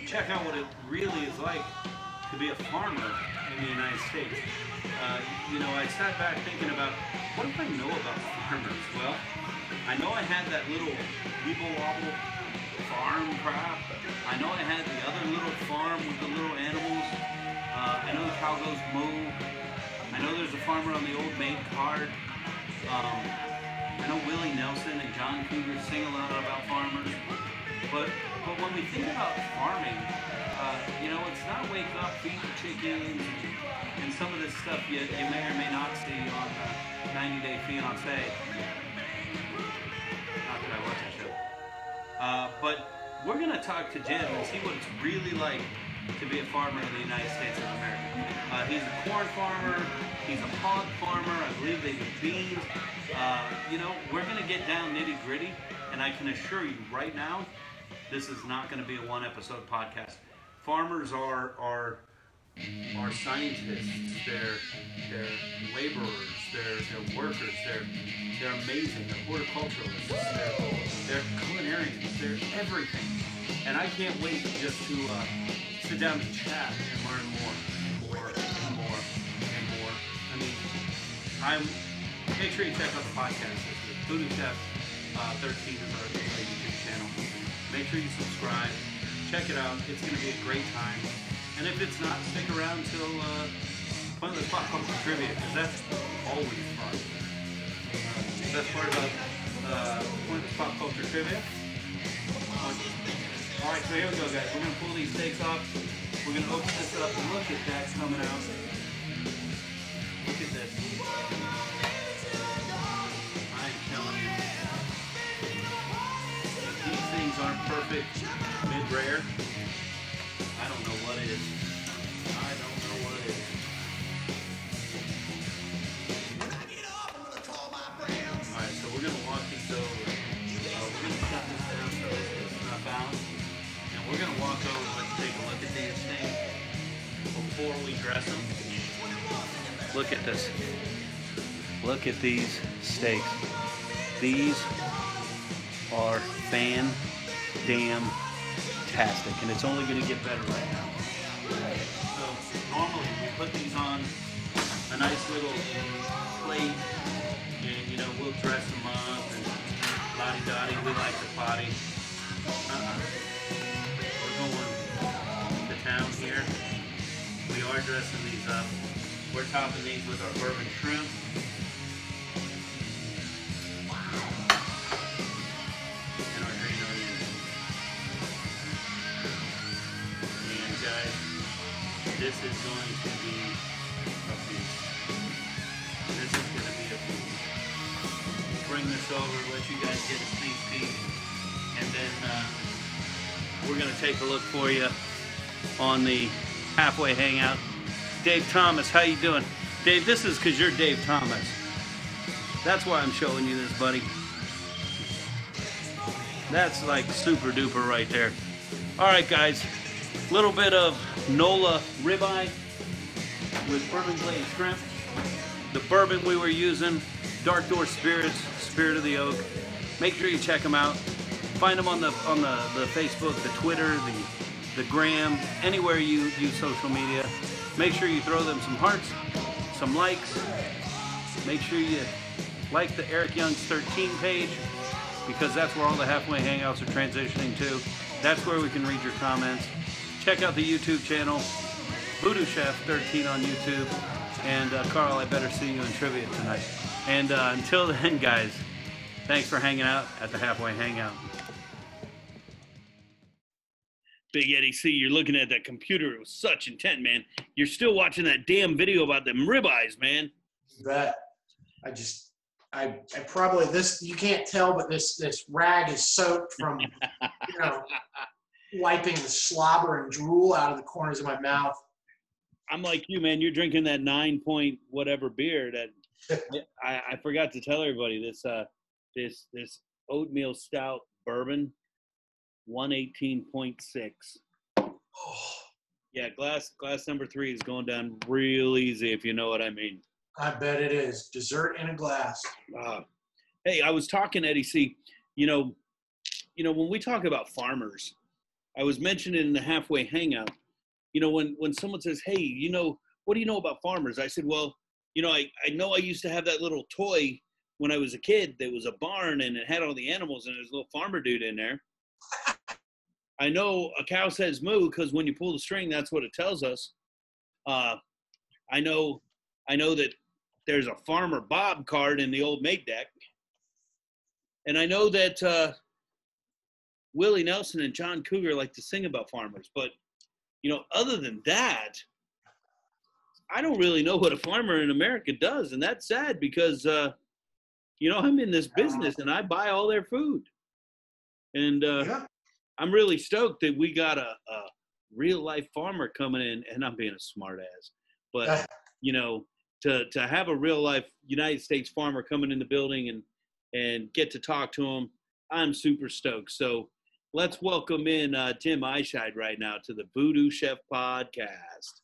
check out what it really is like to be a farmer in the United States. You know, I sat back thinking about, what do I know about farmers? Well, I know I had that little weeble-wobble farm crop. I know I had the other little farm with the little animals. I know the cow goes moo. I know there's a farmer on the old main card. I know Willie Nelson and John Cougar sing a lot about farmers. But when we think about farming, you know, it's not wake up, feed the chickens, and some of this stuff you may or may not see on 90 Day Fiancé. Not that I watch that show. But we're going to talk to Jim and see what it's really like to be a farmer in the United States of America. He's a corn farmer. He's a hog farmer. I believe they do beans. You know, we're going to get down nitty gritty, and I can assure you right now, this is not going to be a one-episode podcast. Farmers are scientists. They're laborers. They're workers. They're amazing. They're horticulturalists. They're culinarians. They're everything. And I can't wait just to sit down and chat and learn more and more and more. I mean, make sure you check out the podcast. Voodoo Chef 13 is our YouTube channel. Make sure you subscribe. Check it out. It's going to be a great time. And if it's not, stick around till pointless pop culture trivia, because that's always fun. The best part about pointless pop culture trivia. All right, so here we go, guys. We're going to pull these steaks off. We're going to open this up. Look at that coming out. Look at this. I am telling you. These things aren't perfect mid-rare. I don't know what it is. I don't know what it is. All right, so we're going to walk these over. We're going to cut this down so it's not balanced. And we're going to walk over and take a look at these things before we dress them. Look at this. Look at these steaks. These are fan-damn-tastic, and it's only going to get better right now. So normally we put these on a nice little plate, and you know, we'll dress them up and lottie-dottie. We like the potty. We're going to town here. We are dressing these up. We're topping these with our bourbon shrimp. This is going to be a feast. This is going to be a feast. We'll bring this over, let you guys get a sneak peek, and then we're going to take a look for you on the halfway hangout. Dave Thomas, how you doing? Dave, this is because you're Dave Thomas. That's why I'm showing you this, buddy. That's like super duper right there. All right, guys. Little bit of Nola ribeye with bourbon glazed shrimp. The bourbon we were using, Dark Door Spirits, Spirit of the Oak. Make sure you check them out. Find them on the Facebook, the Twitter, the Gram, anywhere you use social media. Make sure you throw them some hearts, some likes. Make sure you like the Erik Youngs13 page, because that's where all the halfway hangouts are transitioning to. That's where we can read your comments. Check out the YouTube channel, Voodoo Chef 13 on YouTube. And Carl, I better see you in trivia tonight. And until then, guys, thanks for hanging out at the Halfway Hangout. Big Eddie C, you're looking at that computer with such intent, man. You're still watching that damn video about them ribeyes, man. That I probably this you can't tell, but this rag is soaked from you know, wiping the slobber and drool out of the corners of my mouth. I'm like you, man. You're drinking that 9 point whatever beer that I forgot to tell everybody. This this oatmeal stout bourbon, 118.6. Oh. Yeah, glass number 3 is going down real easy, if you know what I mean. I bet it is. Dessert in a glass. Hey, I was talking, Eddie C. You know, when we talk about farmers, I was mentioning in the Halfway Hangout, you know, when someone says, hey, you know, what do you know about farmers? I said, well, you know I used to have that little toy when I was a kid that was a barn and it had all the animals and there was a little farmer dude in there. I know a cow says moo because when you pull the string, that's what it tells us. I know that there's a Farmer Bob card in the old mate deck. And I know that Willie Nelson and John Cougar like to sing about farmers. But, you know, other than that, I don't really know what a farmer in America does. And that's sad because, you know, I'm in this business and I buy all their food. And I'm really stoked that we got a real-life farmer coming in. And I'm being a smartass. But, you know, to have a real-life United States farmer coming in the building and get to talk to him, I'm super stoked. So let's welcome in Jim Eischeid right now to the Voodoo Chef podcast.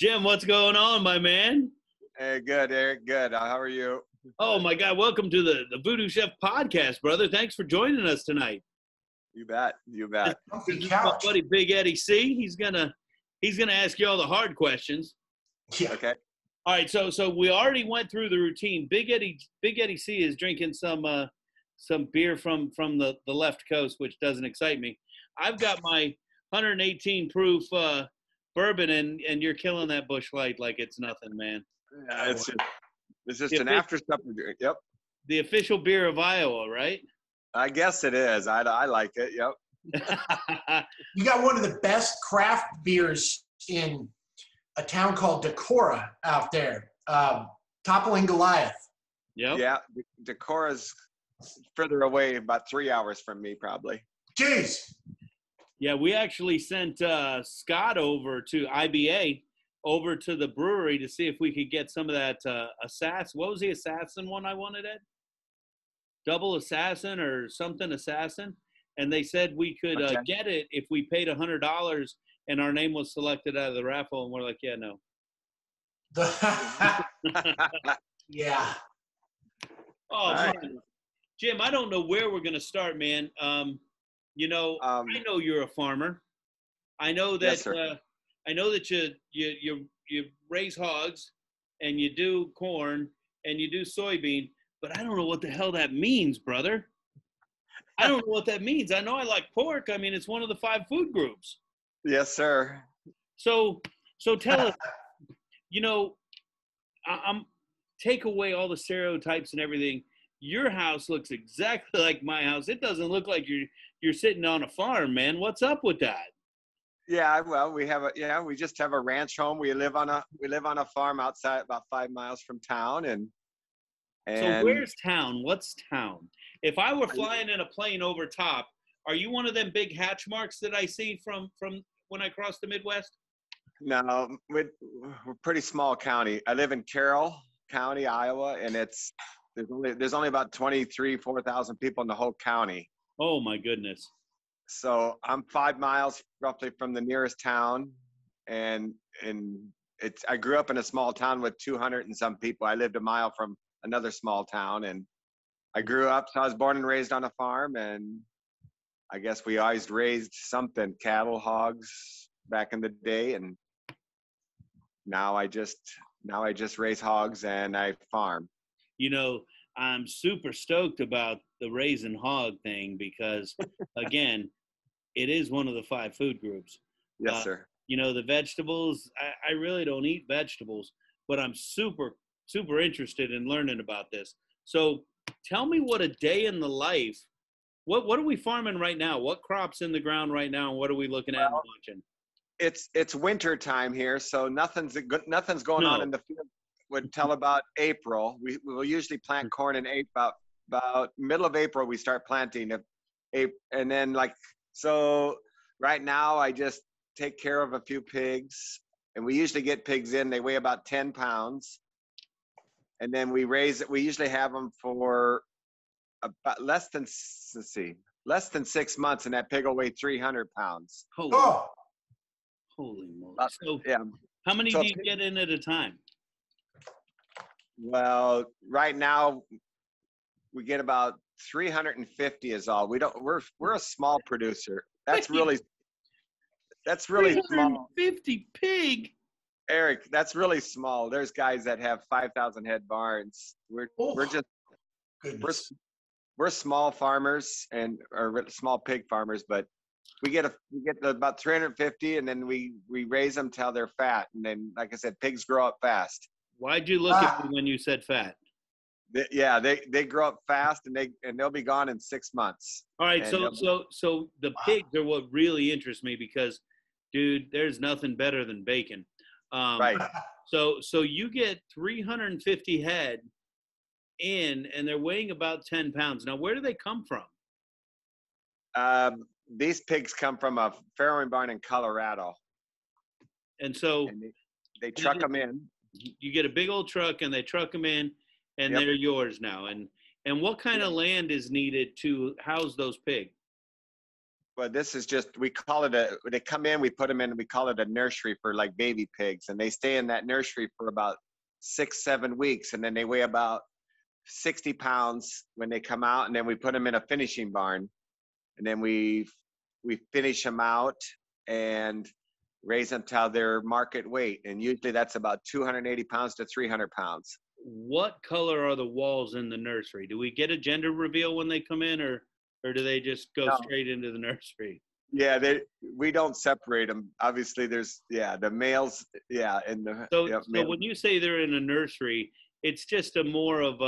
Jim, what's going on, my man? Hey, good, Eric. Good. How are you? Oh, my God. Welcome to the Voodoo Chef podcast, brother. Thanks for joining us tonight. You bet. You bet. This is my buddy Big Eddie C. He's going to ask you all the hard questions. Yeah. Okay. All right. So we already went through the routine. Big Eddie C is drinking some beer from the left coast, which doesn't excite me. I've got my 118 proof bourbon, and you're killing that Bush Light like it's nothing, man. Yeah, it's just an after supper drink. Yep. The official beer of Iowa, right? I guess it is. I like it. Yep. You got one of the best craft beers in a town called Decorah out there, Toppling Goliath. Yep. Yeah, Decorah's further away, about 3 hours from me, probably. Jeez. Yeah, we actually sent Scott over to IBA, over to the brewery to see if we could get some of that assassin. What was the assassin one I wanted, Ed? Double assassin or something assassin. And they said we could get it if we paid $100 and our name was selected out of the raffle. And we're like, yeah, no. Yeah. Oh, right. Jim, I don't know where we're going to start, man. I know you're a farmer. I know that, yes, I know that you raise hogs and you do corn and you do soybean, but I don't know what the hell that means, brother. I don't know what that means. I know I like pork. I mean, it's one of the 5 food groups. Yes, sir. So tell us, you know, I'm take away all the stereotypes and everything. Your house looks exactly like my house. It doesn't look like you're sitting on a farm, man. What's up with that? Yeah, well, we just have a ranch home. We live on a farm outside about 5 miles from town, and so where's town? What's town? If I were flying in a plane over top, are you one of them big hatch marks that I see from when I cross the Midwest? No, we're a pretty small county. I live in Carroll County, Iowa, and there's only about 4,000 people in the whole county. Oh my goodness! So I'm 5 miles roughly from the nearest town, and it's. I grew up in a small town with 200 and some people. I lived a mile from another small town, and I grew up. So I was born and raised on a farm, and I guess we always raised something, cattle, hogs back in the day, and now I just raise hogs and I farm. You know, I'm super stoked about the raising hog thing because, again, it is one of the 5 food groups. Yes, sir. You know, the vegetables, I really don't eat vegetables, but I'm super, super interested in learning about this. So tell me what a day in the life, what are we farming right now? What crop's in the ground right now? And what are we looking at and watching? It's winter time here, so nothing's going on in the field until about April. We will usually plant corn in about middle of April. We start planting, and then so right now I just take care of a few pigs, and we usually get pigs in. They weigh about 10 pounds, and then we raise it. We usually have them for about less than 6 months, and that pig will weigh 300 pounds. Holy moly. So how many do you get in at a time? Well, right now we get about 350 is all. We're a small producer. That's really small. 350 pig. Eric, that's really small. There's guys that have 5,000 head barns. We're small farmers or small pig farmers, but we get about 350, and then we raise them till they're fat, and then, like I said, pigs grow up fast. Why'd you look at me when you said fat? They grow up fast, and they'll be gone in 6 months. All right, so the pigs are what really interests me, because, dude, there's nothing better than bacon. Right. So you get 350 head in, and they're weighing about 10 pounds. Now, where do they come from? These pigs come from a farrowing barn in Colorado. And so they truck them in. You get a big old truck, and they truck them in, and they're yours now. And what kind of land is needed to house those pigs? Well, this is just, we call it they come in, we put them in, and we call it a nursery for like baby pigs. And they stay in that nursery for about 6-7 weeks. And then they weigh about 60 pounds when they come out. And then we put them in a finishing barn. And then we finish them out and raise them to their market weight. And usually that's about 280 pounds to 300 pounds. What color are the walls in the nursery? Do we get a gender reveal when they come in, or do they just go straight into the nursery? Yeah, we don't separate them. Obviously there's, the males, and the So when you say they're in a nursery, it's just a more of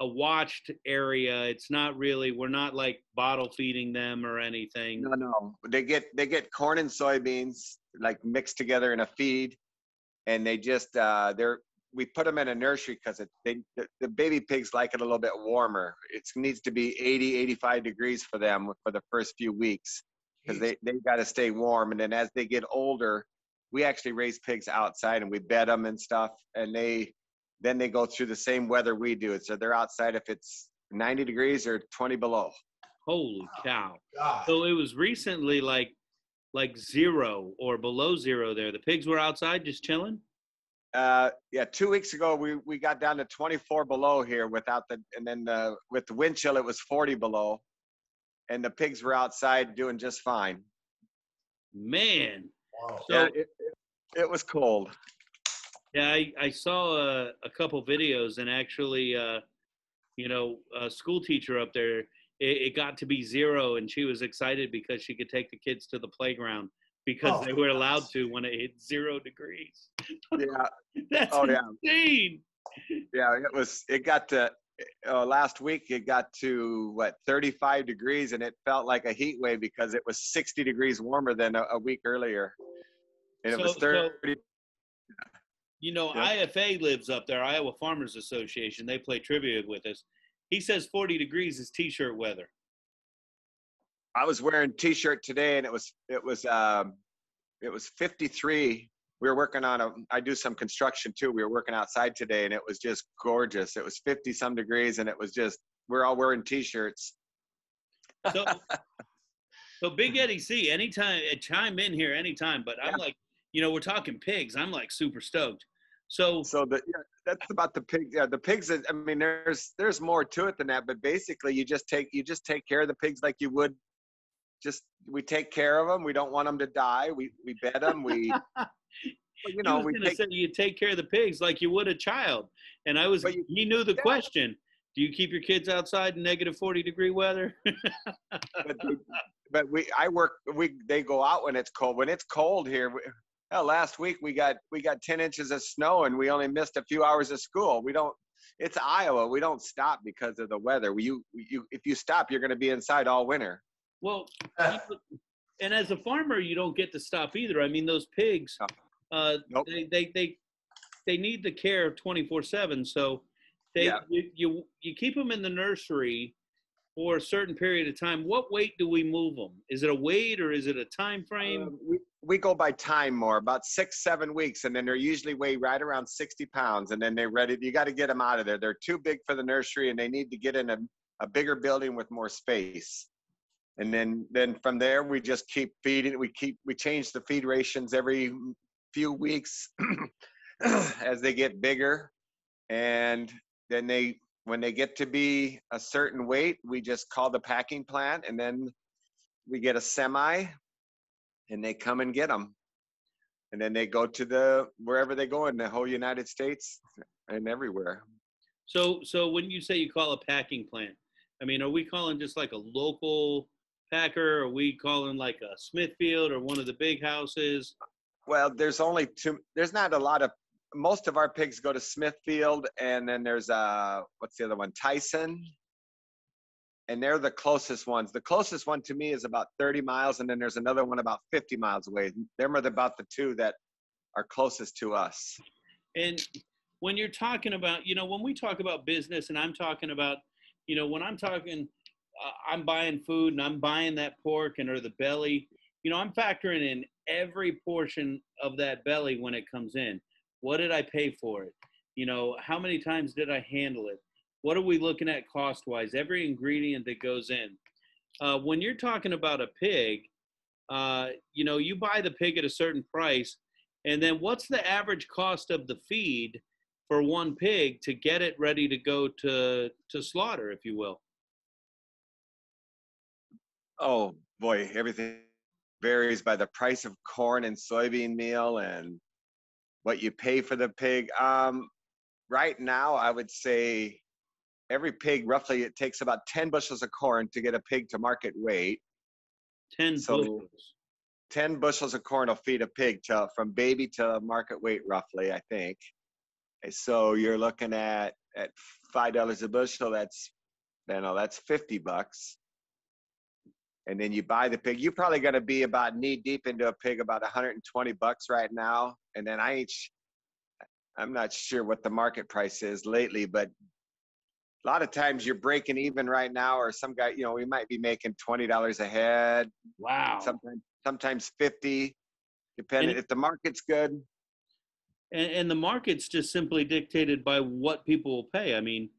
a watched area. It's not really, we're not like bottle feeding them or anything. No. They get corn and soybeans like mixed together in a feed, and they just we put them in a nursery because the baby pigs like it a little bit warmer. It needs to be 80, 85 degrees for them for the first few weeks, because they've got to stay warm. And then as they get older, we actually raise pigs outside, and we bed them and stuff, and then they go through the same weather we do. So they're outside if it's 90 degrees or 20 below. Holy cow. God. So it was recently like 0 or below 0 there. The pigs were outside just chilling? 2 weeks ago, we got down to 24 below here with the wind chill, it was 40 below. And the pigs were outside doing just fine. Man. Wow. So it was cold. Yeah, I saw a couple videos, and actually, a school teacher up there, it got to be 0, and she was excited because she could take the kids to the playground because they were allowed to when it hit 0 degrees. Yeah. That's insane. Yeah, last week it got to, 35 degrees, and it felt like a heat wave because it was 60 degrees warmer than a week earlier. And it was 30. IFA lives up there, Iowa Farmers Association. They play trivia with us. He says 40 degrees is t-shirt weather. I was wearing t-shirt today, and it was 53. We were working on I do some construction too. We were working outside today, and it was just gorgeous. It was 50 some degrees, and it was just, we're all wearing t-shirts. So Big Eddie C, anytime, chime in here anytime, but I'm like, we're talking pigs. I'm like super stoked. That's about the pigs. Yeah, the pigs. I mean, there's more to it than that. But basically, you just take care of the pigs like you would. We take care of them. We don't want them to die. We bed them. You take care of the pigs like you would a child. And he knew the question. Do you keep your kids outside in negative 40 degree weather? but, But they go out when it's cold. When it's cold here, last week we got 10 inches of snow and we only missed a few hours of school. It's Iowa. We don't stop because of the weather. If you stop, you're going to be inside all winter. Well, and as a farmer, you don't get to stop either. I mean, those pigs, nope. They need the care 24/7. So you keep them in the nursery for a certain period of time. What weight do we move them? Is it a weight or is it a time frame? We go by time more, about 6-7 weeks, and then they're usually weigh right around 60 pounds, and then they're ready. You got to get them out of there. They're too big for the nursery, and they need to get in a bigger building with more space. And then from there, we just keep feeding. We change the feed rations every few weeks as they get bigger, and then when they get to be a certain weight, we just call the packing plant, and then we get a semi, and they come and get them. And then they go to wherever they go in the whole United States and everywhere. So when you say you call a packing plant, I mean, are we calling just like a local packer? Are we calling like a Smithfield or one of the big houses? Well, there's not a lot of. Most of our pigs go to Smithfield, and then there's what's the other one? Tyson. And they're the closest ones. The closest one to me is about 30 miles, and then there's another one about 50 miles away. They're about the two that are closest to us. And when you're talking about, when we talk about business, and I'm talking about, when I'm talking, I'm buying food and I'm buying that pork or the belly, I'm factoring in every portion of that belly when it comes in. What did I pay for it? How many times did I handle it? What are we looking at cost-wise? Every ingredient that goes in. When you're talking about a pig, you buy the pig at a certain price, and then what's the average cost of the feed for one pig to get it ready to go to slaughter, if you will? Oh, boy, everything varies by the price of corn and soybean meal and what you pay for the pig. Right now, I would say every pig, roughly, it takes about 10 bushels of corn to get a pig to market weight. 10 bushels of corn will feed a pig from baby to market weight, roughly, I think. So you're looking at $5 a bushel. That's $50. And then you buy the pig. You're probably going to be about knee deep into a pig, about $120 right now. And then I'm not sure what the market price is lately, but a lot of times you're breaking even right now, or some guy, we might be making $20 a head. Wow. Sometimes 50, depending if the market's good. And the market's just simply dictated by what people will pay. I mean.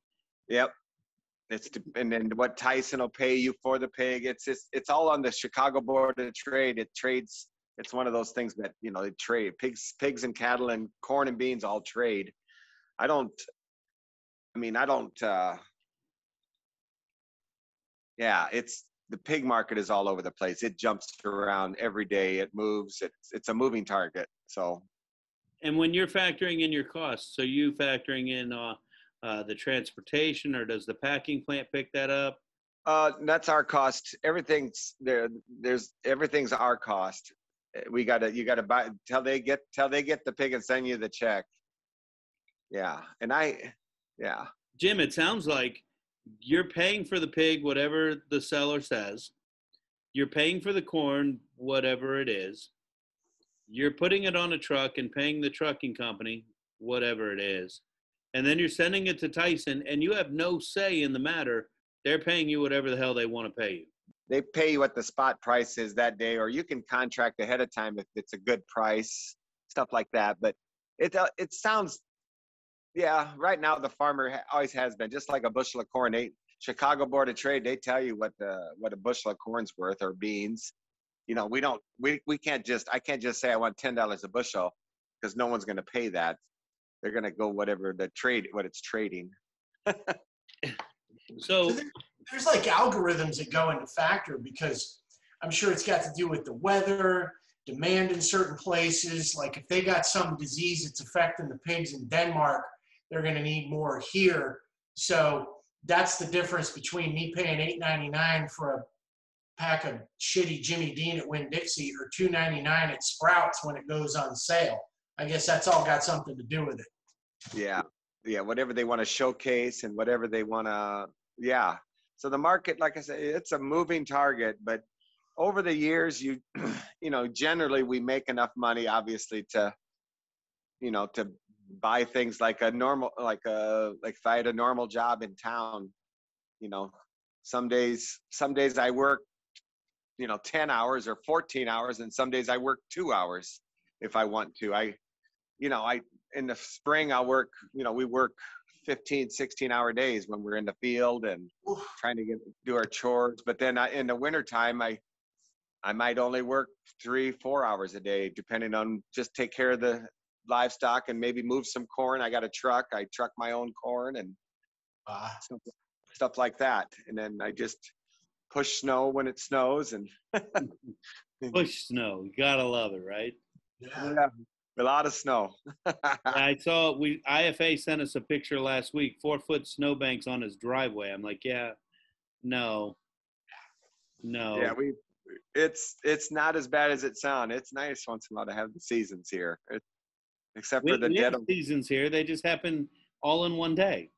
Yep. And then what Tyson will pay you for the pig. It's all on the Chicago Board of Trade. It trades. It's one of those things that they trade. Pigs and cattle and corn and beans all trade. It's the pig market is all over the place. It jumps around every day. It moves. It's a moving target. So. And when you're factoring in your costs, so you factoring in. The transportation, or does the packing plant pick that up? That's our cost. Everything's there. Everything's our cost. You gotta buy till they get the pig and send you the check. Yeah, Jim, it sounds like you're paying for the pig, whatever the seller says. You're paying for the corn, whatever it is. You're putting it on a truck and paying the trucking company, whatever it is. And then you're sending it to Tyson, and you have no say in the matter. They're paying you whatever the hell they want to pay you. They pay you what the spot price is that day, or you can contract ahead of time if it's a good price, stuff like that. But it sounds, right now the farmer always has been, just like a bushel of corn. Chicago Board of Trade, they tell you what a bushel of corn's worth, or beans. I can't just say I want $10 a bushel, because no one's going to pay that. They're going to go whatever what it's trading. So there's like algorithms that go into factor, because I'm sure it's got to do with the weather, demand in certain places. Like if they got some disease that's affecting the pigs in Denmark, they're going to need more here. So that's the difference between me paying $8.99 for a pack of shitty Jimmy Dean at Winn-Dixie or $2.99 at Sprouts when it goes on sale. I guess that's all got something to do with it. Yeah. Yeah. Whatever they want to showcase and whatever they want to. Yeah. So the market, like I said, it's a moving target, but over the years, you know, generally we make enough money, obviously, to, you know, to buy things like a normal, like if I had a normal job in town, you know, some days I work, you know, 10 hours or 14 hours. And some days I work 2 hours if I want to. I in the spring I'll work, you know, we work 15, 16-hour days when we're in the field and trying to do our chores. But then in the wintertime, I might only work 3-4 hours a day, depending on just take care of the livestock and maybe move some corn. I got a truck. I truck my own corn and stuff like that. And then I just push snow when it snows and push snow. You gotta love it, right? Yeah. A lot of snow. I saw IFA sent us a picture last week, 4-foot snowbanks on his driveway. I'm like, yeah, no. Yeah, it's not as bad as it sounds. It's nice once in a while to have the seasons here. Seasons here, they just happen all in one day.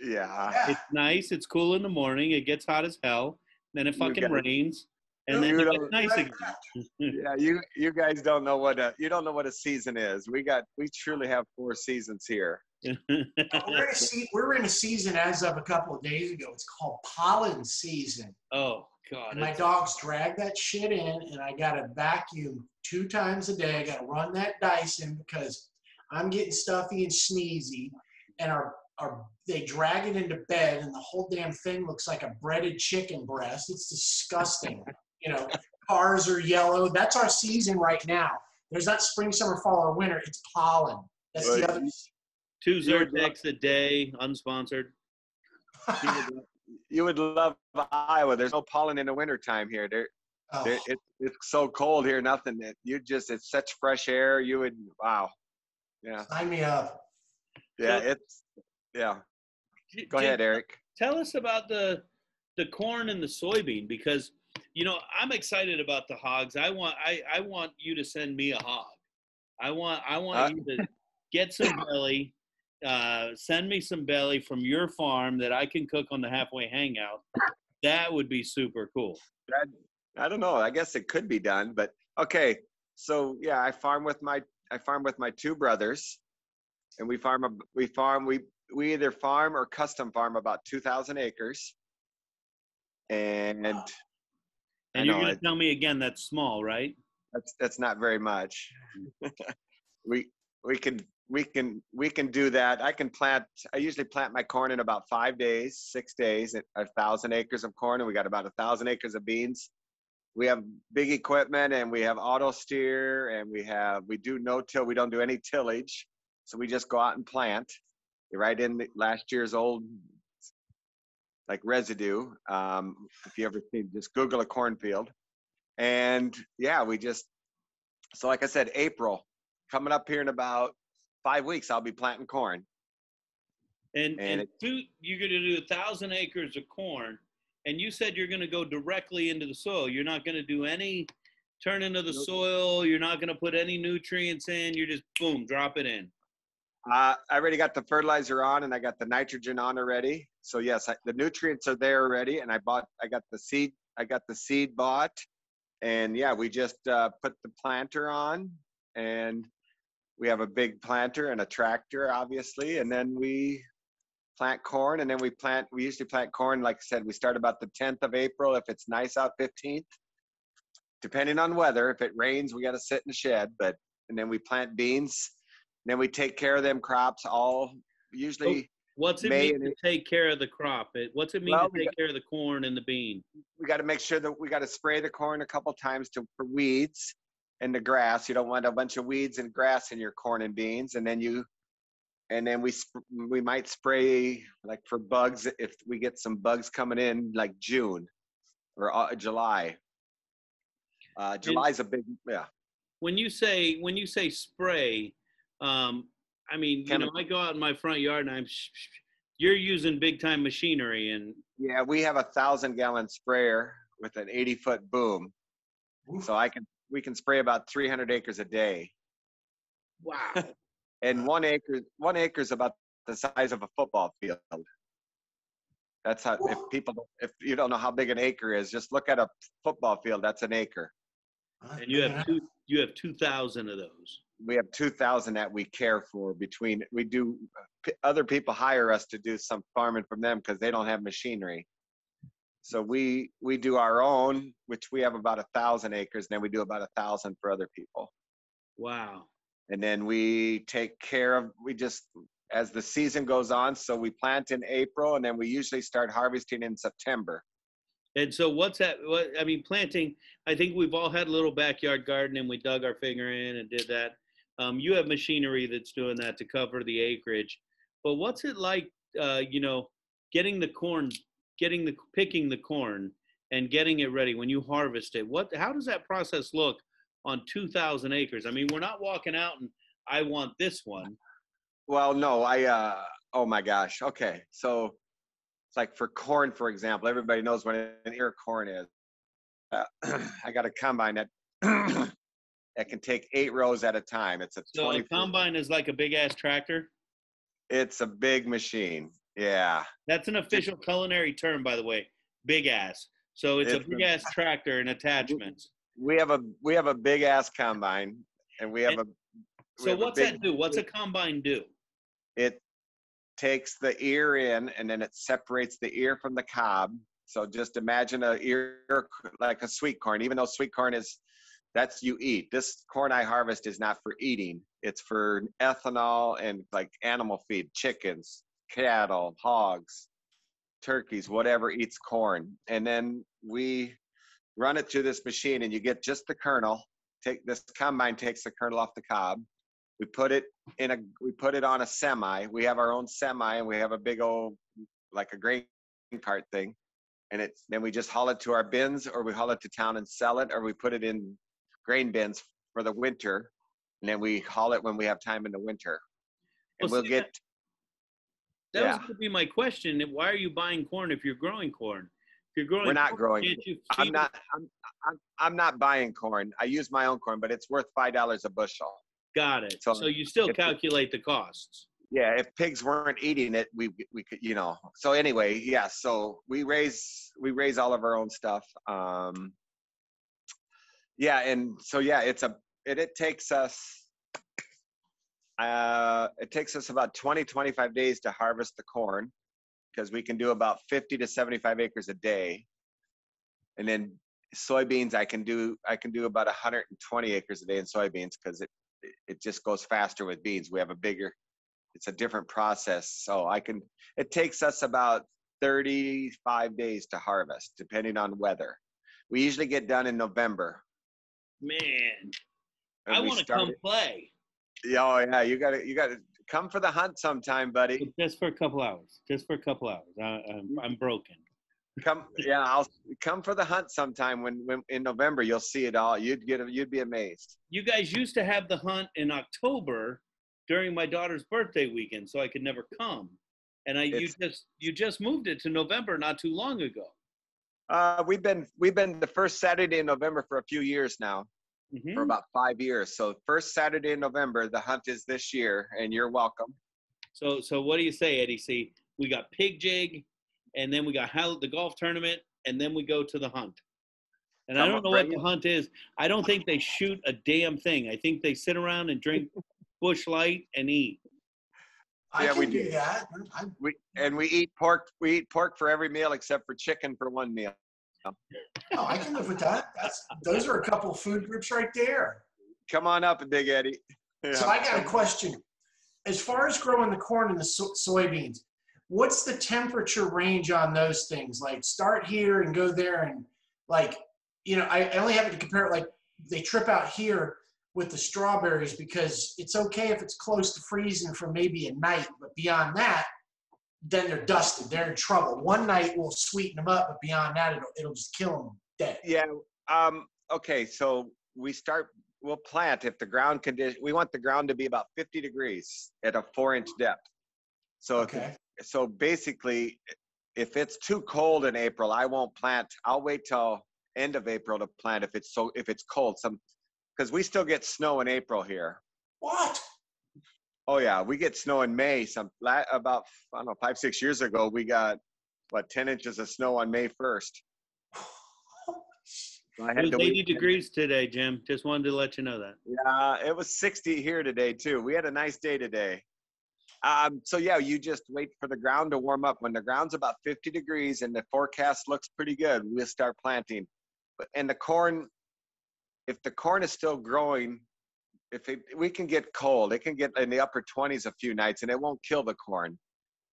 Yeah. It's nice. It's cool in the morning. It gets hot as hell. Then it fucking rains. And then it's nice again. Yeah, you guys don't know what a season is. We truly have 4 seasons here. We're in a season as of a couple of days ago. It's called pollen season. Oh God! And my dogs drag that shit in, and I got to vacuum 2 times a day. I got to run that Dyson because I'm getting stuffy and sneezy, and they drag it into bed, and the whole damn thing looks like a breaded chicken breast. It's disgusting. You know, cars are yellow. That's our season right now. There's not spring, summer, fall, or winter. It's pollen. That's the other. 2 Zyrtex a day, unsponsored. You would love Iowa. There's no pollen in the wintertime here. It's so cold here. Nothing. It's such fresh air. Wow. Yeah. Sign me up. Yeah. Go ahead, Eric. Tell us about the corn and the soybean because. You know, I'm excited about the hogs. I want you to send me a hog. I want you to get some belly, send me some belly from your farm that I can cook on the halfway hangout. That would be super cool. I don't know. I guess it could be done, but okay. So yeah, I farm with my 2 brothers, and we either farm or custom farm about 2,000 acres, and. And you're going to tell me again that's small, right? That's not very much. we can do that. I usually plant my corn in about 6 days, 1,000 acres of corn, and we got about 1,000 acres of beans. We have big equipment, and we have auto steer, and we do no till. We don't do any tillage, so we just go out and plant right in last year's old. Like residue. If you ever seen, just Google a cornfield. And yeah, so like I said, April, coming up here in about 5 weeks, I'll be planting corn. And you're going to do 1,000 acres of corn, and you said you're going to go directly into the soil. You're not going to do any turn into the soil. You're not going to put any nutrients in. You're just, boom, drop it in. I already got the fertilizer on, and I got the nitrogen on already. So yes, the nutrients are there already, and I got the seed bought, and yeah, we just put the planter on, and we have a big planter and a tractor, obviously, and then we plant corn, and then we usually plant corn. Like I said, we start about the 10th of April if it's nice out, 15th, depending on weather. If it rains, we got to sit in the shed, and then we plant beans. Then we take care of them crops all usually. What's it mean to take care of the crop? What's it mean to take care of the corn and the bean? We got to make sure that we got to spray the corn a couple times for weeds and the grass. You don't want a bunch of weeds and grass in your corn and beans. And then we might spray like for bugs if we get some bugs coming in like June or July. July's a big yeah. When you say spray. I mean, you know, I go out in my front yard and you're using big time machinery and. Yeah, we have a 1,000-gallon sprayer with an 80-foot boom. Oof. So we can spray about 300 acres a day. Wow. And 1 acre is about the size of a football field. That's how, if people, if you don't know how big an acre is, just look at a football field. That's an acre. And you have 2,000 of those. We have 2,000 that we care for between, we do, other people hire us to do some farming from them because they don't have machinery. So we do our own, which we have about 1,000 acres, and then we do about 1,000 for other people. Wow. And then we take care of, we just, as the season goes on, so we plant in April, and then we usually start harvesting in September. And so what's that, I mean, planting, I think we've all had a little backyard garden, and we dug our finger in and did that. You have machinery that's doing that to cover the acreage, but what's it like, you know, getting the corn, picking the corn and getting it ready when you harvest it? How does that process look on 2,000 acres? I mean, we're not walking out and I want this one. Well, no, oh my gosh. Okay. So it's like for corn, for example, everybody knows what an ear of corn is. I got a combine that that can take 8 rows at a time. It's a so a combine is like a big ass tractor. It's a big machine. Yeah. That's an official culinary term, by the way. Big ass. So it's a big ass tractor and attachments. We have a big ass combine, and we have So what's that do? What's a combine do? It takes the ear in, and then it separates the ear from the cob. So just imagine an ear like a sweet corn, even though sweet corn is, that's you eat. This corn I harvest is not for eating. It's for ethanol and like animal feed, chickens, cattle, hogs, turkeys, whatever eats corn. And then we run it through this machine, and you get just the kernel. This combine takes the kernel off the cob. We put it in we put it on a semi. We have our own semi, and we have a big old, like a grain cart thing. And then we just haul it to our bins, or we haul it to town and sell it, or we put it in grain bins for the winter. And then we haul it when we have time in the winter. And we'll get. That was going to be my question. Why are you buying corn if you're growing corn? We're not growing. I'm not buying corn. I use my own corn, but it's worth $5 a bushel. Got it. So you still calculate the costs. Yeah, if pigs weren't eating it, we could, you know. So anyway, yeah. So we raise all of our own stuff. Yeah, and so yeah, it takes us about 20-25 days to harvest the corn, because we can do about 50 to 75 acres a day. And then soybeans, I can do about 120 acres a day in soybeans, because it just goes faster with beans. We have it's a different process. So it takes us about 35 days to harvest, depending on weather. We usually get done in November. Man, I want to come play. Oh yeah, you gotta come for the hunt sometime, buddy. Just for a couple hours. I'm broken. I'll come for the hunt sometime. When in November, you'll see it all. You'd be amazed. You guys used to have the hunt in October during my daughter's birthday weekend, so I could never come. And you just moved it to November not too long ago. We've been the first Saturday in November for a few years now. Mm-hmm. For about 5 years. So first Saturday in November, the hunt is this year, and you're welcome. So what do you say, Eddie C? We got pig jig, and then we got the golf tournament, and then we go to the hunt. And I don't know what the hunt is. I don't think they shoot a damn thing. I think they sit around and drink Bush Light and eat. Yeah, we do that. We eat pork. We eat pork for every meal except for chicken for one meal. No, I can live with that. Those are a couple of food groups right there. Come on up, Big Eddie. Yeah. So I got a question. As far as growing the corn and the soybeans, what's the temperature range on those things? Like start here and go there, and like, you know, I only have to compare it, like they trip out here with the strawberries because it's okay if it's close to freezing for maybe a night, but beyond that, then they're dusted. They're in trouble. One night we'll sweeten them up, but beyond that, it'll just kill them dead. Yeah. Okay. So we'll plant if the ground condition. We want the ground to be about 50 degrees at a 4-inch depth. So okay. So basically, if it's too cold in April, I won't plant. I'll wait till end of April to plant if it's so, if it's cold. Some, because we still get snow in April here. What? Oh yeah, we get snow in May. Some, about, I don't know, 5-6 years ago, we got what, 10 inches of snow on May 1st. So I had it was 80 degrees today, Jim. Just wanted to let you know that. Yeah, it was 60 here today too. We had a nice day today. So yeah, you just wait for the ground to warm up. When the ground's about 50 degrees and the forecast looks pretty good, we'll start planting. But, and the corn, if the corn is still growing, if it, we can get cold, it can get in the upper 20s a few nights, and it won't kill the corn.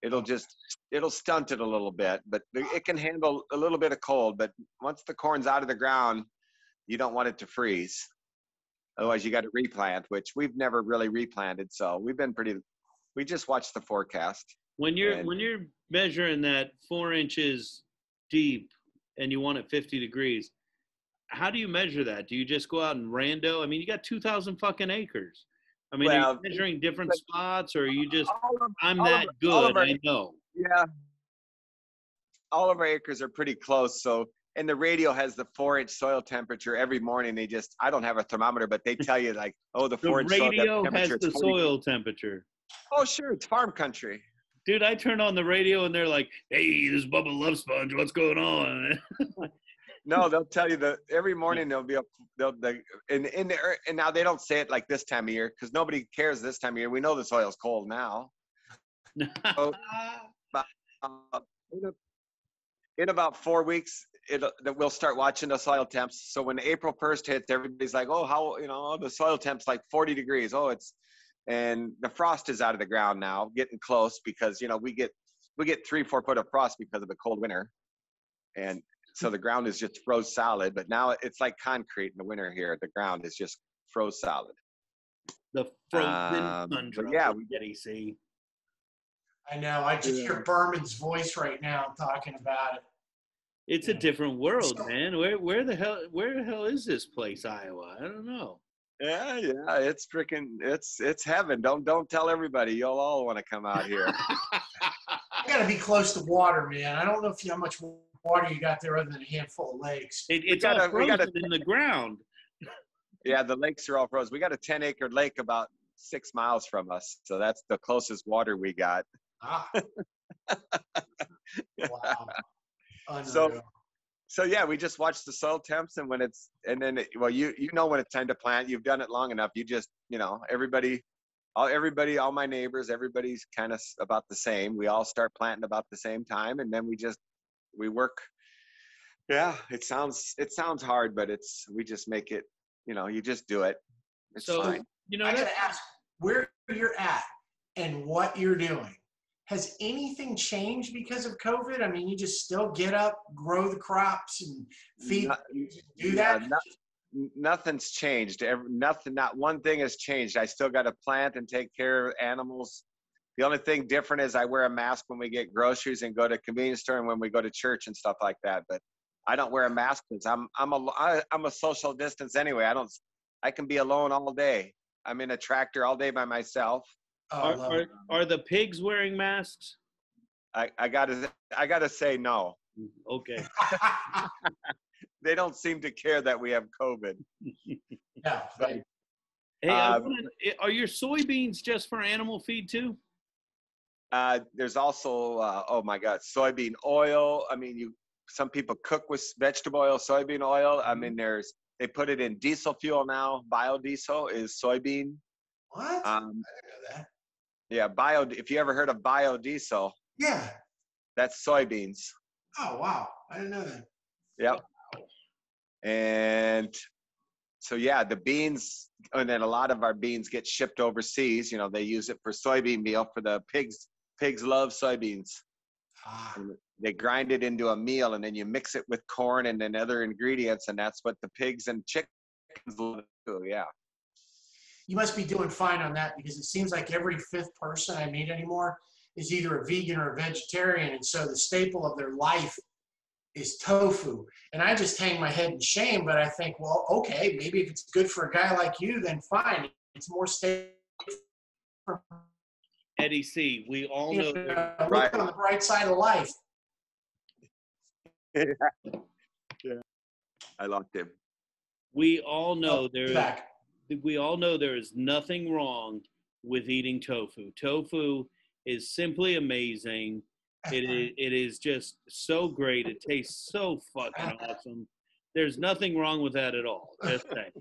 It'll just, it'll stunt it a little bit, but it can handle a little bit of cold. But once the corn's out of the ground, you don't want it to freeze. Otherwise, you got to replant, which we've never really replanted. So we've been pretty, we just watch the forecast. When you're measuring that 4 inches deep and you want it 50 degrees, how do you measure that? Do you just go out and rando? I mean, you got 2,000 fucking acres. I mean, well, are you measuring different spots, or are you just, I know. Yeah. All of our acres are pretty close. So, and the radio has the 4-inch soil temperature every morning. They just, I don't have a thermometer, but they tell you like, oh, the 4-inch soil temperature. The radio has the soil temperature. Oh, sure. It's farm country. Dude, I turn on the radio and they're like, hey, this is Bubba Love Sponge. What's going on? No, they'll tell you that every morning. There'll be and now they don't say it like this time of year because nobody cares this time of year. We know the soil's cold now. So, in about 4 weeks, we'll start watching the soil temps. So when April 1st hits, everybody's like, "Oh, how the soil temp's like 40 degrees. Oh, it's and the frost is out of the ground now, getting close because we get 3-4 foot of frost because of a cold winter, and so the ground is just froze solid, but now it's like concrete in the winter here. The ground is just froze solid. The frozen tundra. Yeah, we get EC. I know. I just hear Berman's voice right now talking about it. It's a different world, man. Where the hell is this place, Iowa? I don't know. Yeah, it's freaking it's heaven. Don't tell everybody. You'll all want to come out here. I gotta be close to water, man. I don't know if you how much water you got there other than a handful of lakes. It's all frozen in the ground. Yeah, the lakes are all frozen. We got a 10-acre lake about 6 miles from us, so that's the closest water we got. Ah. Wow. Unreal. So yeah, we just watch the soil temps, and when it's and then it, well, you know when it's time to plant. You've done it long enough. You just everybody, all my neighbors, everybody's kind of about the same. We all start planting about the same time, and then we work. Yeah, it sounds hard, but we just make it, you just do it. It's so, fine. I gotta ask where you're at and what you're doing. Has anything changed because of COVID? I mean, you just still get up, grow the crops and feed, that? Nothing's changed. Not one thing has changed. I still got to plant and take care of animals. The only thing different is I wear a mask when we get groceries and go to convenience store and when we go to church and stuff like that. But I don't wear a mask because I'm a social distance anyway. I can be alone all day. I'm in a tractor all day by myself. Oh, are the pigs wearing masks? I gotta say no. Okay. They don't seem to care that we have COVID. Yeah. But, hey, are your soybeans just for animal feed too? There's also oh my God, soybean oil. I mean, some people cook with vegetable oil, soybean oil. I mean, they put it in diesel fuel now. Biodiesel is soybean. What? I didn't know that. Yeah, if you ever heard of biodiesel? Yeah. That's soybeans. Oh wow, I didn't know that. Yep. Wow. And so yeah, the beans, and then a lot of our beans get shipped overseas. They use it for soybean meal for the pigs. Pigs love soybeans. Ah. They grind it into a meal, and then you mix it with corn and then other ingredients, and that's what the pigs and chickens love too. Yeah. You must be doing fine on that because it seems like every fifth person I meet anymore is either a vegan or a vegetarian, and so the staple of their life is tofu. And I just hang my head in shame, but I think, well, okay, maybe if it's good for a guy like you, then fine. It's more stable. Eddie C, we all know that. Right. On the bright side of life. Yeah. Yeah. I liked him. We all know there is nothing wrong with eating tofu. Tofu is simply amazing. It is just so great. It tastes so fucking awesome. There's nothing wrong with that at all. Just saying.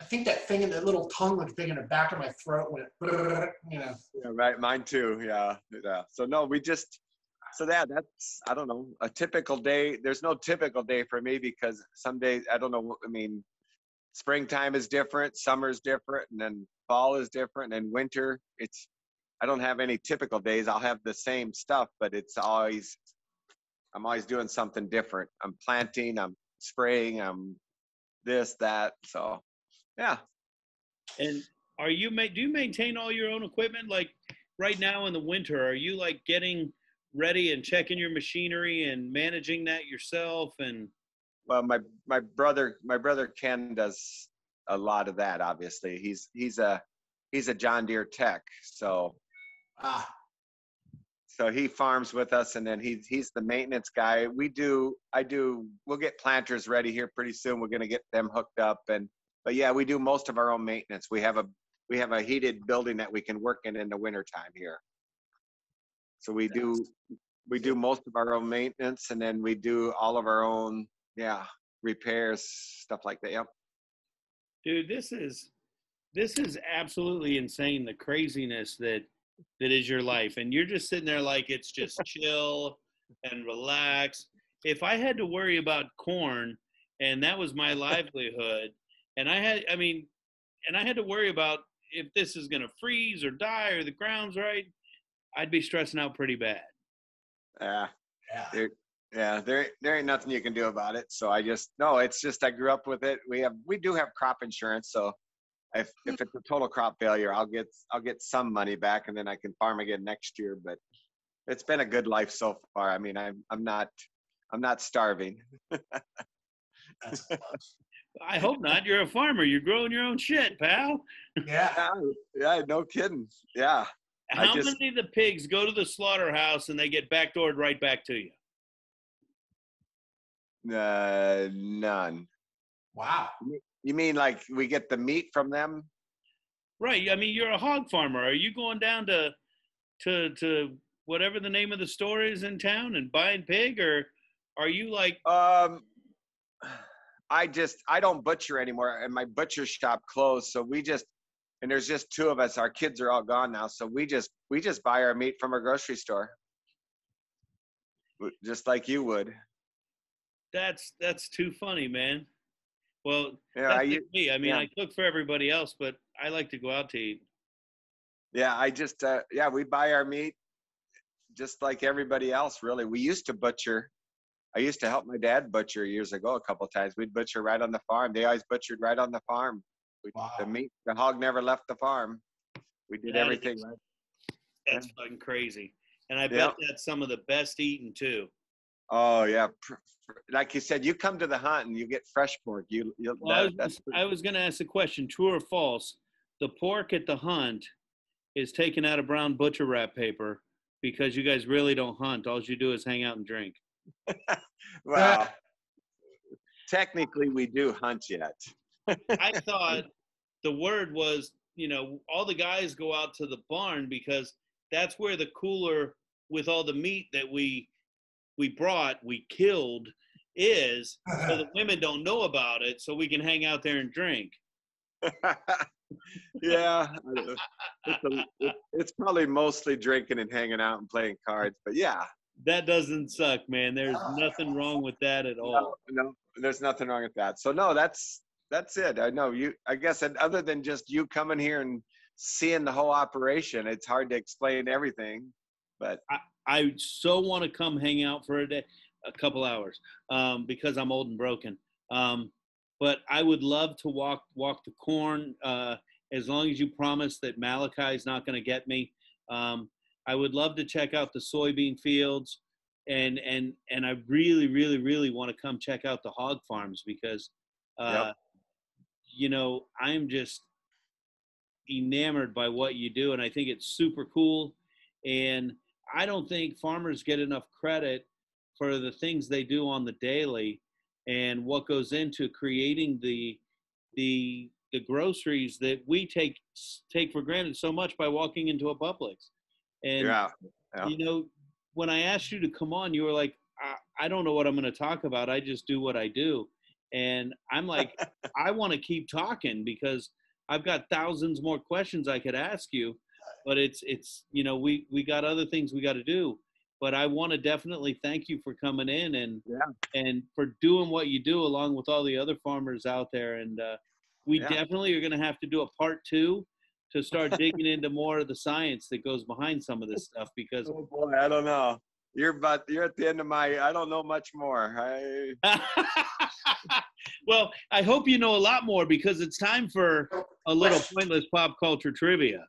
I think that thing in the little tongue thing in the back of my throat went, you know. Yeah, right. Mine too. Yeah. Yeah. So that's I don't know, a typical day. There's no typical day for me because some days, I don't know. I mean, springtime is different, summer's different, and then fall is different, and winter. I don't have any typical days. I'll have the same stuff, but I'm always doing something different. I'm planting, I'm spraying, I'm this, that. So, yeah. And do you maintain all your own equipment? Like right now in the winter, are you like getting ready and checking your machinery and managing that yourself? And well, my brother Ken does a lot of that. Obviously, he's a John Deere tech, so he farms with us, and then he's the maintenance guy. We'll get planters ready here pretty soon. We're gonna get them hooked up, but yeah, we do most of our own maintenance. We have a heated building that we can work in the wintertime here. So we do most of our own maintenance, and then we do all of our own, repairs, stuff like that. Yep. Dude, this is absolutely insane, the craziness that is your life. And you're just sitting there like it's just chill and relax. If I had to worry about corn and that was my livelihood, and I had to worry about if this is going to freeze or die or the ground's right, I'd be stressing out pretty bad. There ain't nothing you can do about it. So I grew up with it. We do have crop insurance, so if it's a total crop failure, I'll get some money back, and then I can farm again next year. But it's been a good life so far. I mean, I'm not starving. I hope not. You're a farmer. You're growing your own shit, pal. Yeah, no kidding. Yeah. How many of the pigs go to the slaughterhouse and they get backdoored right back to you? None. Wow. You mean like we get the meat from them? Right. I mean, you're a hog farmer. Are you going down to whatever the name of the store is in town and buying pig, or are you like? I don't butcher anymore, and my butcher shop closed, so we just. And there's just two of us. Our kids are all gone now, so we just buy our meat from a grocery store, just like you would. That's too funny, man. Well, yeah, that's me. I mean, yeah. I cook for everybody else, but I like to go out to eat. Yeah, we buy our meat just like everybody else. Really, we used to butcher. I used to help my dad butcher years ago a couple of times. We'd butcher right on the farm. They always butchered right on the farm. Wow. The hog never left the farm. We did everything right. That's fucking crazy. And I bet that's some of the best eating too. Oh yeah, like you said, you come to the hunt and you get fresh pork. I was going to ask the question: true or false? The pork at the hunt is taken out of brown butcher wrap paper because you guys really don't hunt. All you do is hang out and drink. Wow. Technically, we do hunt yet. I thought the word was, all the guys go out to the barn because that's where the cooler with all the meat that we killed is, so the women don't know about it, so we can hang out there and drink. Yeah. It's probably mostly drinking and hanging out and playing cards, but yeah. That doesn't suck, man. There's nothing wrong with that at all. No, there's nothing wrong with that. So no, that's it. I know you. I guess other than just you coming here and seeing the whole operation, it's hard to explain everything. But I so want to come hang out for a couple hours, because I'm old and broken. But I would love to walk the corn, as long as you promise that Malachi's not going to get me. I would love to check out the soybean fields, and I really, really, really want to come check out the hog farms because. Yep. I'm just enamored by what you do, and I think it's super cool. And I don't think farmers get enough credit for the things they do on the daily and what goes into creating the groceries that we take for granted so much by walking into a Publix. And, you know, when I asked you to come on, you were like, I don't know what I'm going to talk about. I just do what I do. And I'm like, I want to keep talking because I've got thousands more questions I could ask you, but it's, you know, we got other things we got to do, but I want to definitely thank you for coming in and, and for doing what you do along with all the other farmers out there. And, we definitely are going to have to do a part 2 to start digging into more of the science that goes behind some of this stuff because oh boy, I don't know. You're at the end of my, I don't know much more. Well, I hope you know a lot more because it's time for a little pointless pop culture trivia.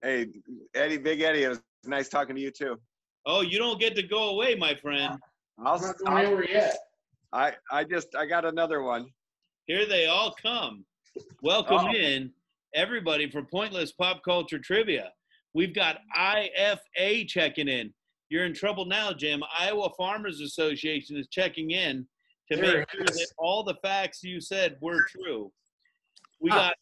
Hey, Eddie, Big Eddie, it was nice talking to you too. Oh, you don't get to go away, my friend. I'm not going over yet. I got another one. Here they all come. Welcome in, everybody, for pointless pop culture trivia. We've got IFA checking in. You're in trouble now, Jim. Iowa Farmers Association is checking in to make sure that all the facts you said were true. We got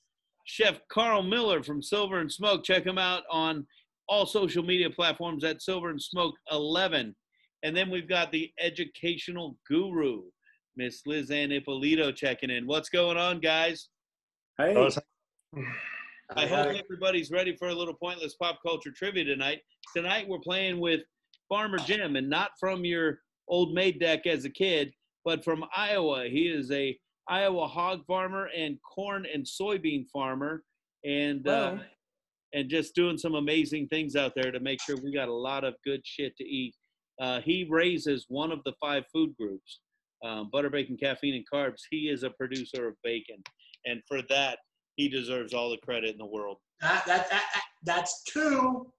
Chef Carl Miller from Silver and Smoke. Check him out on all social media platforms at Silver and Smoke 11. And then we've got the educational guru, Miss Liz Ann Ippolito, checking in. What's going on, guys? Hey. I hope everybody's ready for a little pointless pop culture trivia tonight. Tonight we're playing with Farmer Jim, and not from your old maid deck as a kid, but from Iowa. He is a Iowa hog farmer and corn and soybean farmer, and just doing some amazing things out there to make sure we got a lot of good shit to eat. He raises one of the 5 food groups, butter, bacon, caffeine, and carbs. He is a producer of bacon, and for that, he deserves all the credit in the world. That's true.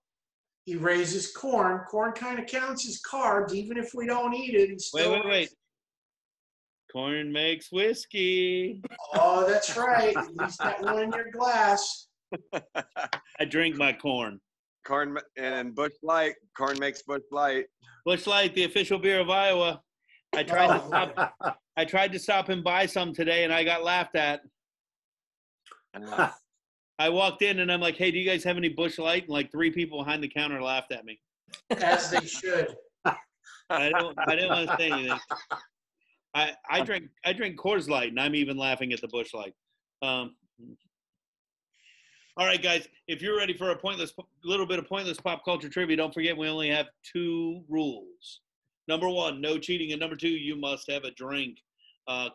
He raises corn. Corn kind of counts as carbs, even if we don't eat it. And still wait. Corn makes whiskey. Oh, that's right. At least that one in your glass. I drink my corn. Corn and Bush Light. Corn makes Bush Light. Bush Light, the official beer of Iowa. I tried to stop and buy some today, and I got laughed at. I walked in and I'm like, hey, do you guys have any Bush Light? And like 3 people behind the counter laughed at me. As they should. I didn't want to say anything. I drink Coors Light and I'm even laughing at the Bush Light. All right, guys, if you're ready for a little bit of pointless pop culture trivia, don't forget we only have 2 rules. Number 1, no cheating. And number 2, you must have a drink.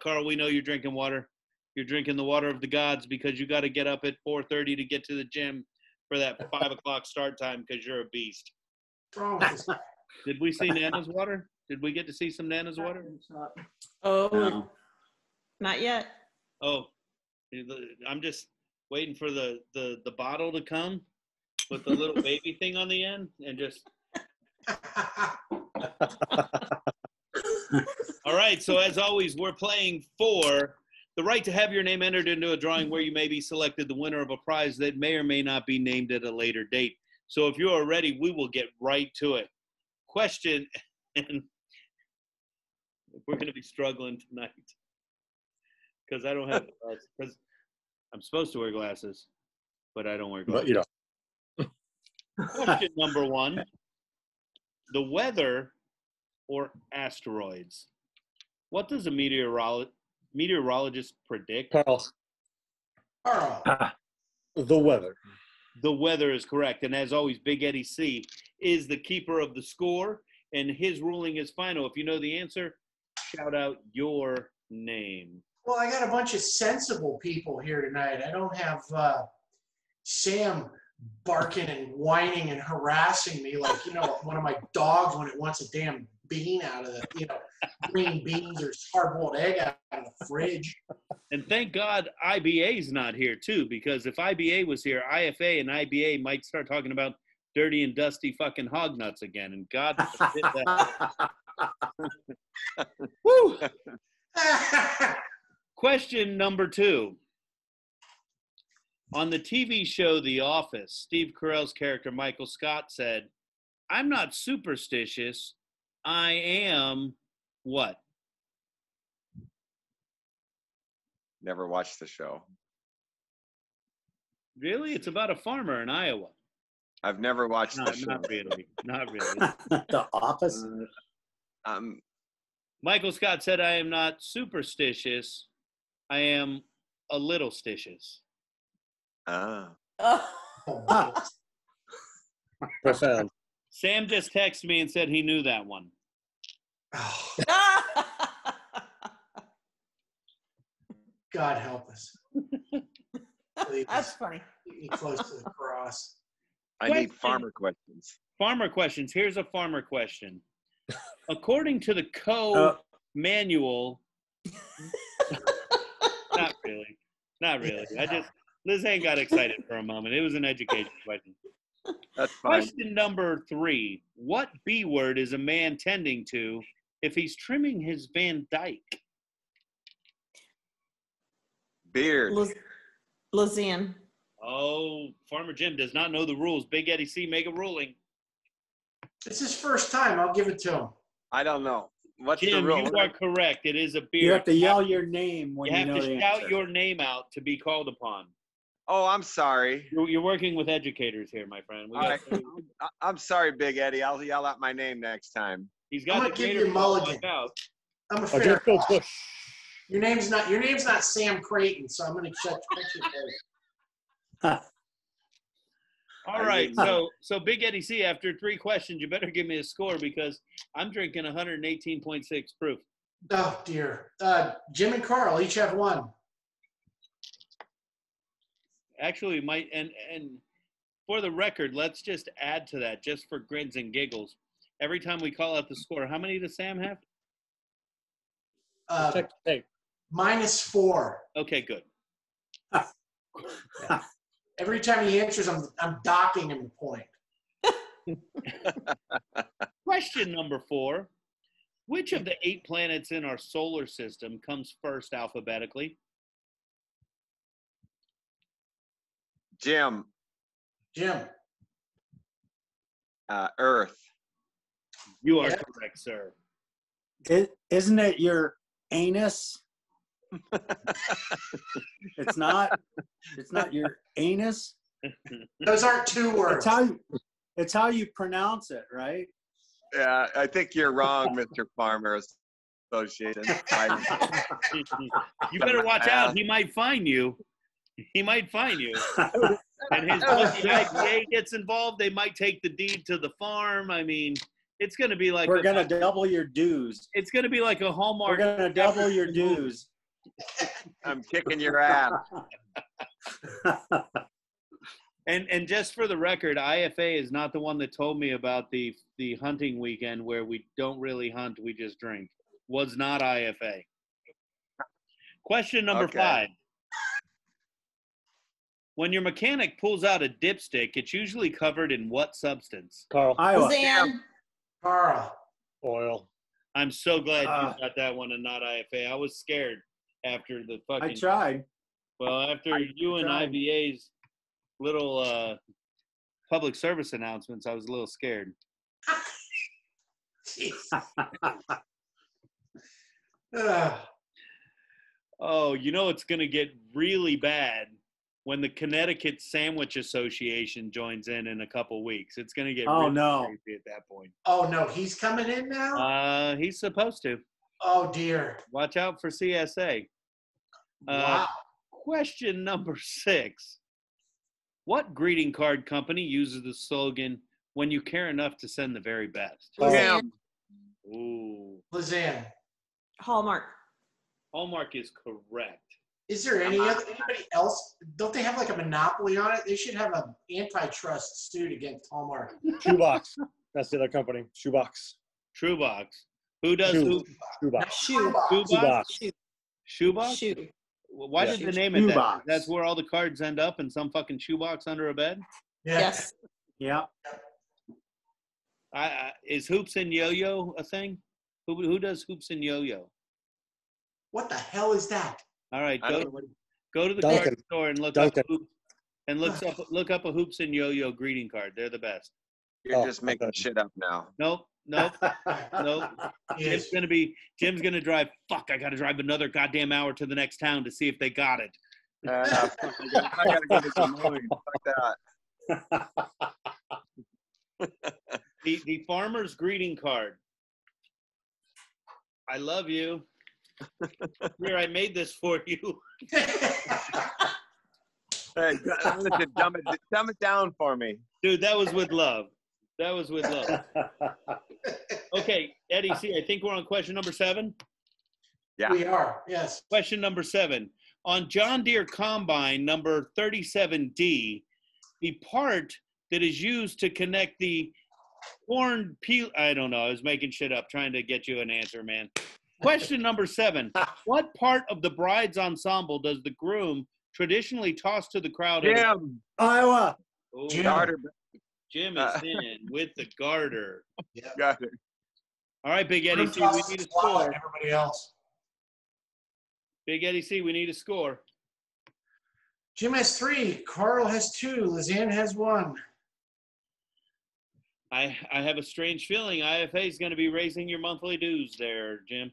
Carl, we know you're drinking water. You're drinking the water of the gods because you got to get up at 4:30 to get to the gym for that 5 o'clock start time because you're a beast. Did we see Nana's water? Did we get to see some Nana's water? Oh, no. Not yet. Oh, I'm just waiting for the bottle to come with the little baby thing on the end and just. All right. So as always, we're playing for the right to have your name entered into a drawing where you may be selected the winner of a prize that may or may not be named at a later date. So if you are ready, we will get right to it. Question, and we're going to be struggling tonight because I don't have glasses. Because I'm supposed to wear glasses, but I don't wear glasses. But you don't. Question number 1, the weather or asteroids? What does a meteorologist predict? Carl. The weather. The weather is correct. And as always, Big Eddie C is the keeper of the score, and his ruling is final. If you know the answer, shout out your name. Well, I got a bunch of sensible people here tonight. I don't have Sam barking and whining and harassing me like, you know, one of my dogs when it wants a damn bean out of the, you know, green beans or hard-boiled egg out of the fridge. And thank God IBA's not here, too, because if IBA was here, IFA and IBA might start talking about dirty and dusty fucking hog nuts again, and God forbid that. Woo! Question number 2. On the TV show The Office, Steve Carell's character Michael Scott said, I'm not superstitious. I am what? Never watched the show. Really? It's about a farmer in Iowa. I've never watched the show. Not really. Not really. The Office? Michael Scott said, I am not superstitious. I am a little stitious. Ah. Profound. Sam just texted me and said he knew that one. God help us. That's funny. Getting close to the cross. I need farmer questions. Farmer questions. Here's a farmer question. According to the manual, not really. Not really. I just, Liz Ann got excited for a moment. It was an education question. That's fine. Question number 3. What B word is a man tending to if he's trimming his Van Dyke? Beard. Lausanne. Oh, Farmer Jim does not know the rules. Big Eddie C, make a ruling. It's his first time. I'll give it to him. I don't know. What's Jim, the rule? You are correct. It is a beard. You have to yell your name when you know the answer. You have to shout your name out to be called upon. Oh, I'm sorry. You're working with educators here, my friend. I'm sorry, Big Eddie. I'll yell out my name next time. He's got to give you a mulligan. I'm a fair Bush. Your name's not Sam Creighton, so I'm going to check you there. All right, so Big Eddie C, after 3 questions, you better give me a score because I'm drinking 118.6 proof. Oh, dear. Jim and Carl each have 1. Actually, and for the record, let's just add to that, just for grins and giggles. Every time we call out the score, how many does Sam have? -4. Okay, good. Every time he answers, I'm docking him a point. Question number 4. Which of the 8 planets in our solar system comes first alphabetically? Jim. Jim. Earth. You are correct, sir. Isn't it your anus? It's not your anus. Those aren't 2 words. It's how you pronounce it, right? Yeah, I think you're wrong, Mr. Farmers Association. You better watch out. He might fine you. He might fine you. And his IPA gets involved. They might take the deed to the farm. I mean, it's going to be like we're going to double your dues. It's going to be like a Hallmark. We're going to double your dues. I'm kicking your ass. And just for the record, IFA is not the one that told me about the hunting weekend where we don't really hunt, we just drink. Was not IFA. Question number 5. When your mechanic pulls out a dipstick, it's usually covered in what substance? Carl. Carl. Oil. I'm so glad you got that one and not IFA. I was scared after the fucking... I tried. Well, after you and IVA's little public service announcements, I was a little scared. Oh, you know it's going to get really bad when the Connecticut Sandwich Association joins in a couple weeks. It's going to get crazy at that point. Oh, no. He's coming in now? He's supposed to. Oh, dear. Watch out for CSA. Wow. Question number 6. What greeting card company uses the slogan, when you care enough to send the very best? Lizanne. Ooh. Lizanne. Hallmark. Hallmark is correct. Is there anybody else? Don't they have like a monopoly on it? They should have an antitrust suit against Hallmark. Shoebox. That's the other company. Shoebox. Truebox. Who does who? Shoebox. Shoebox. Shoebox. Why did they name it that? That's where all the cards end up in some fucking shoebox under a bed. Yes. Yeah. Is Hoops and Yo-Yo a thing? Who does Hoops and Yo-Yo? What the hell is that? All right, go to the card store and look up a Hoops and Yo-Yo greeting card. They're the best. You're just making shit up now. Nope. Yes. Jim's gonna drive. Fuck! I gotta drive another goddamn hour to the next town to see if they got it. I gotta go to some movies. Fuck that. The farmer's greeting card. I love you. Here, I made this for you. Hey, dumb it down for me. Dude, that was with love. Okay, Eddie C, I think we're on question number 7. Yeah. We are, yes. Question number 7. On John Deere Combine number 37D, the part that is used to connect the corn peel, I don't know, I was making shit up, trying to get you an answer, man. Question number 7. What part of the bride's ensemble does the groom traditionally toss to the crowd? Jim, Iowa. Oh, Jim is in with the garter. Yeah. Got it. All right, Big Eddie C, we need a score. Everybody else. Big Eddie C, we need a score. Jim has 3. Carl has 2. Lizanne has 1. I have a strange feeling IFA is going to be raising your monthly dues there, Jim.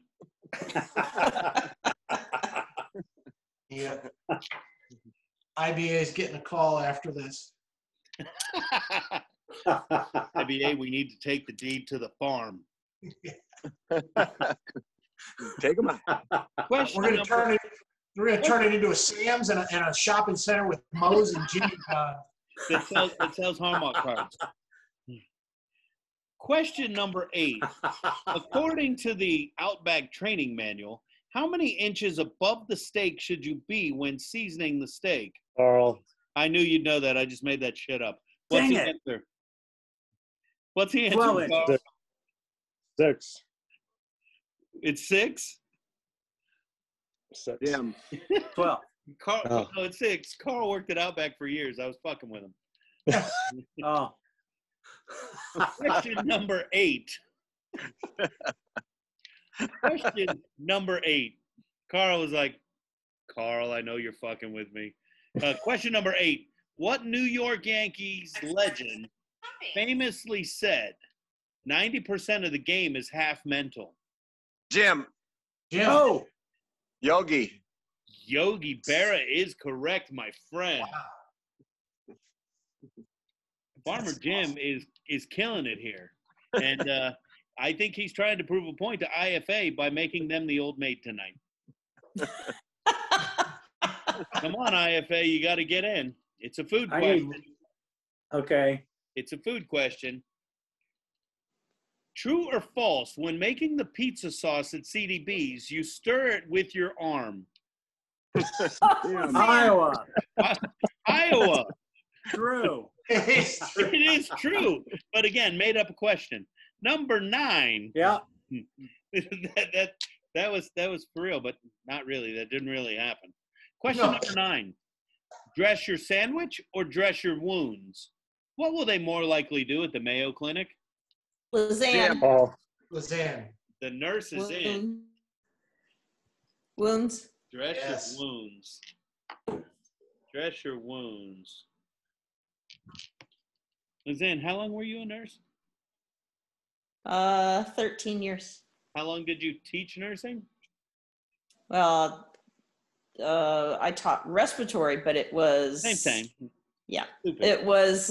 Yeah. IBA is getting a call after this. IBA, we need to take the deed to the farm. Take them out. Question we're going to turn it into a Sam's and a shopping center with Moe's and Jimmy. That sells Hallmark cards. Question number 8. According to the Outback training manual, how many inches above the steak should you be when seasoning the steak? Carl. I knew you'd know that. I just made that shit up. What's the answer? What's the answer, Carl? 6. It's 6? 6. Damn. 12. Carl, no, it's 6. Carl worked at Outback for years. I was fucking with him. Oh. Question number 8. Carl was like, Carl, I know you're fucking with me. Question number 8. What New York Yankees legend famously said, 90% of the game is half mental? Jim. Oh. Yogi. Yogi Berra is correct, my friend. Wow. Farmer Jim is killing it here. And I think he's trying to prove a point to IFA by making them the old maid tonight. Come on, IFA, you got to get in. It's a food question. Okay. It's a food question. True or false, when making the pizza sauce at CDB's, you stir it with your arm? Iowa. Iowa. True. It is true, but again, made up a question. Number 9. Yeah, that was for real, but not really. That didn't really happen. Question number 9: dress your sandwich or dress your wounds? What will they more likely do at the Mayo Clinic? Lizanne. The nurse is in. Wounds. Dress your wounds. Dress your wounds. Lizanne, how long were you a nurse? 13 years. How long did you teach nursing? Well, I taught respiratory, but it was... Same thing. Yeah. Stupid. It was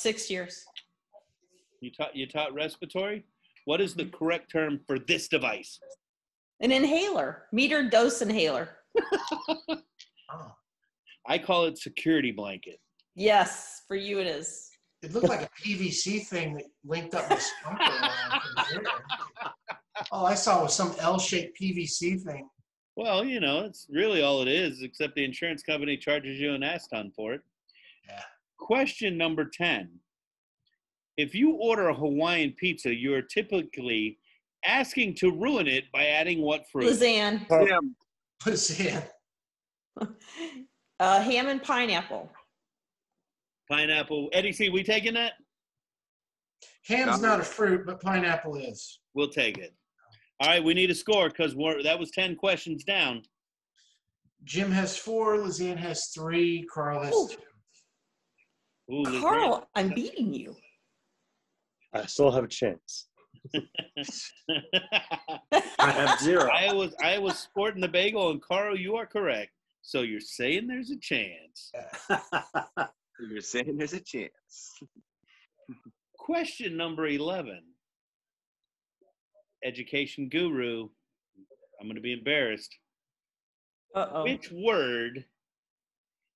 6 years. You taught respiratory? What is the correct term for this device? An inhaler. Metered dose inhaler. I call it security blanket. Yes, for you it is. It looked like a PVC thing that linked up with something. All I saw was some L-shaped PVC thing. Well, you know, it's really all it is, except the insurance company charges you an ass ton for it. Yeah. Question number 10. If you order a Hawaiian pizza, you are typically asking to ruin it by adding what fruit? Lizanne. Lizanne. Ham and pineapple. Pineapple. Eddie C, we taking that? Ham's not a fruit, but pineapple is. We'll take it. All right, we need a score because that was 10 questions down. Jim has 4. Lizanne has 3. Carl has 2. Ooh, Carl, I'm beating you. I still have a chance. I have zero. I was sporting the bagel, and Carl, you are correct. So you're saying there's a chance. You're saying there's a chance. Question number 11. Education guru, I'm going to be embarrassed. Uh-oh. Which word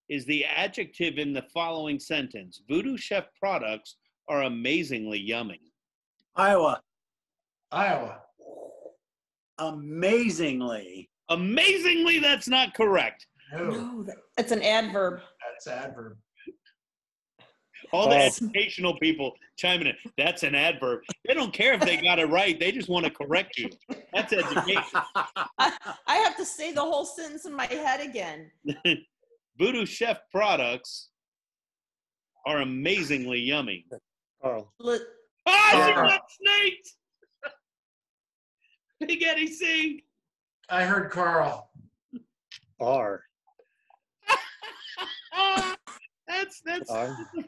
is the adjective in the following sentence? Voodoo Chef products are amazingly yummy. Iowa. Iowa. Amazingly. Amazingly, that's not correct. No, it's an adverb. That's an adverb. All the educational people chiming in. That's an adverb. They don't care if they got it right. They just want to correct you. That's education. I have to say the whole sentence in my head again. Voodoo Chef products are amazingly yummy. Carl. She got snaked! Big Eddie C. I heard Carl. R. That's the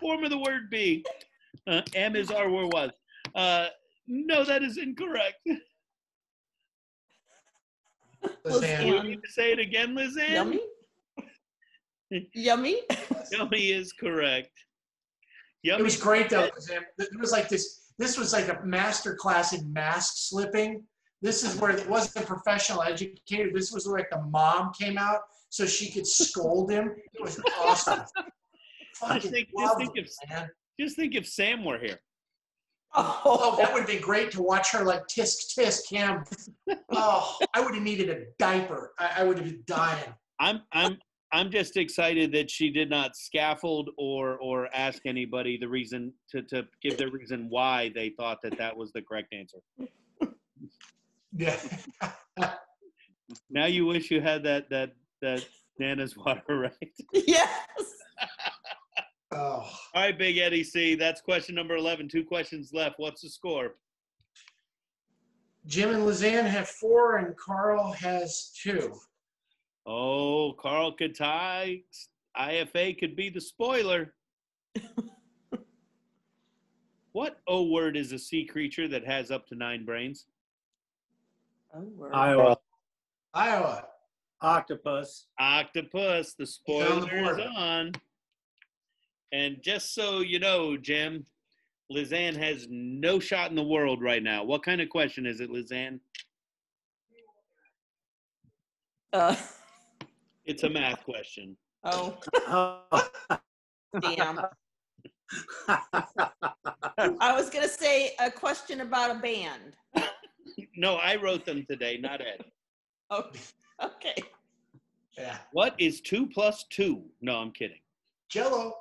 form of the word B. M is R where was. No, that is incorrect. Lizanne. You need to say it again, Lizanne? Yummy? Yummy? Yummy is correct. Yummy. It was great, though, Lizanne. It was like this was like a master class in mask slipping. This is where it wasn't a professional educator. This was where like the mom came out so she could scold him. It was awesome. Just think if Sam were here. Oh, that would have been great to watch her like tisk tisk him. Oh, I would have needed a diaper. I would have been dying. I'm just excited that she did not scaffold or ask anybody the reason to give their reason why they thought that was the correct answer. Yeah. Now you wish you had that Nana's water, right? Yes. Oh. All right, Big Eddie C. That's question number 11. 2 questions left. What's the score? Jim and Lizanne have 4, and Carl has 2. Oh, Carl could tie. IFA could be the spoiler. What O word is a sea creature that has up to 9 brains? Iowa. Iowa. Octopus. Octopus. The spoiler is on. And just so you know, Jim, Lizanne has no shot in the world right now. What kind of question is it, Lizanne? It's a math question. Oh. Damn. I was going to say a question about a band. No, I wrote them today, not Ed. Oh, okay. Yeah. What is 2 plus 2? No, I'm kidding. Jello.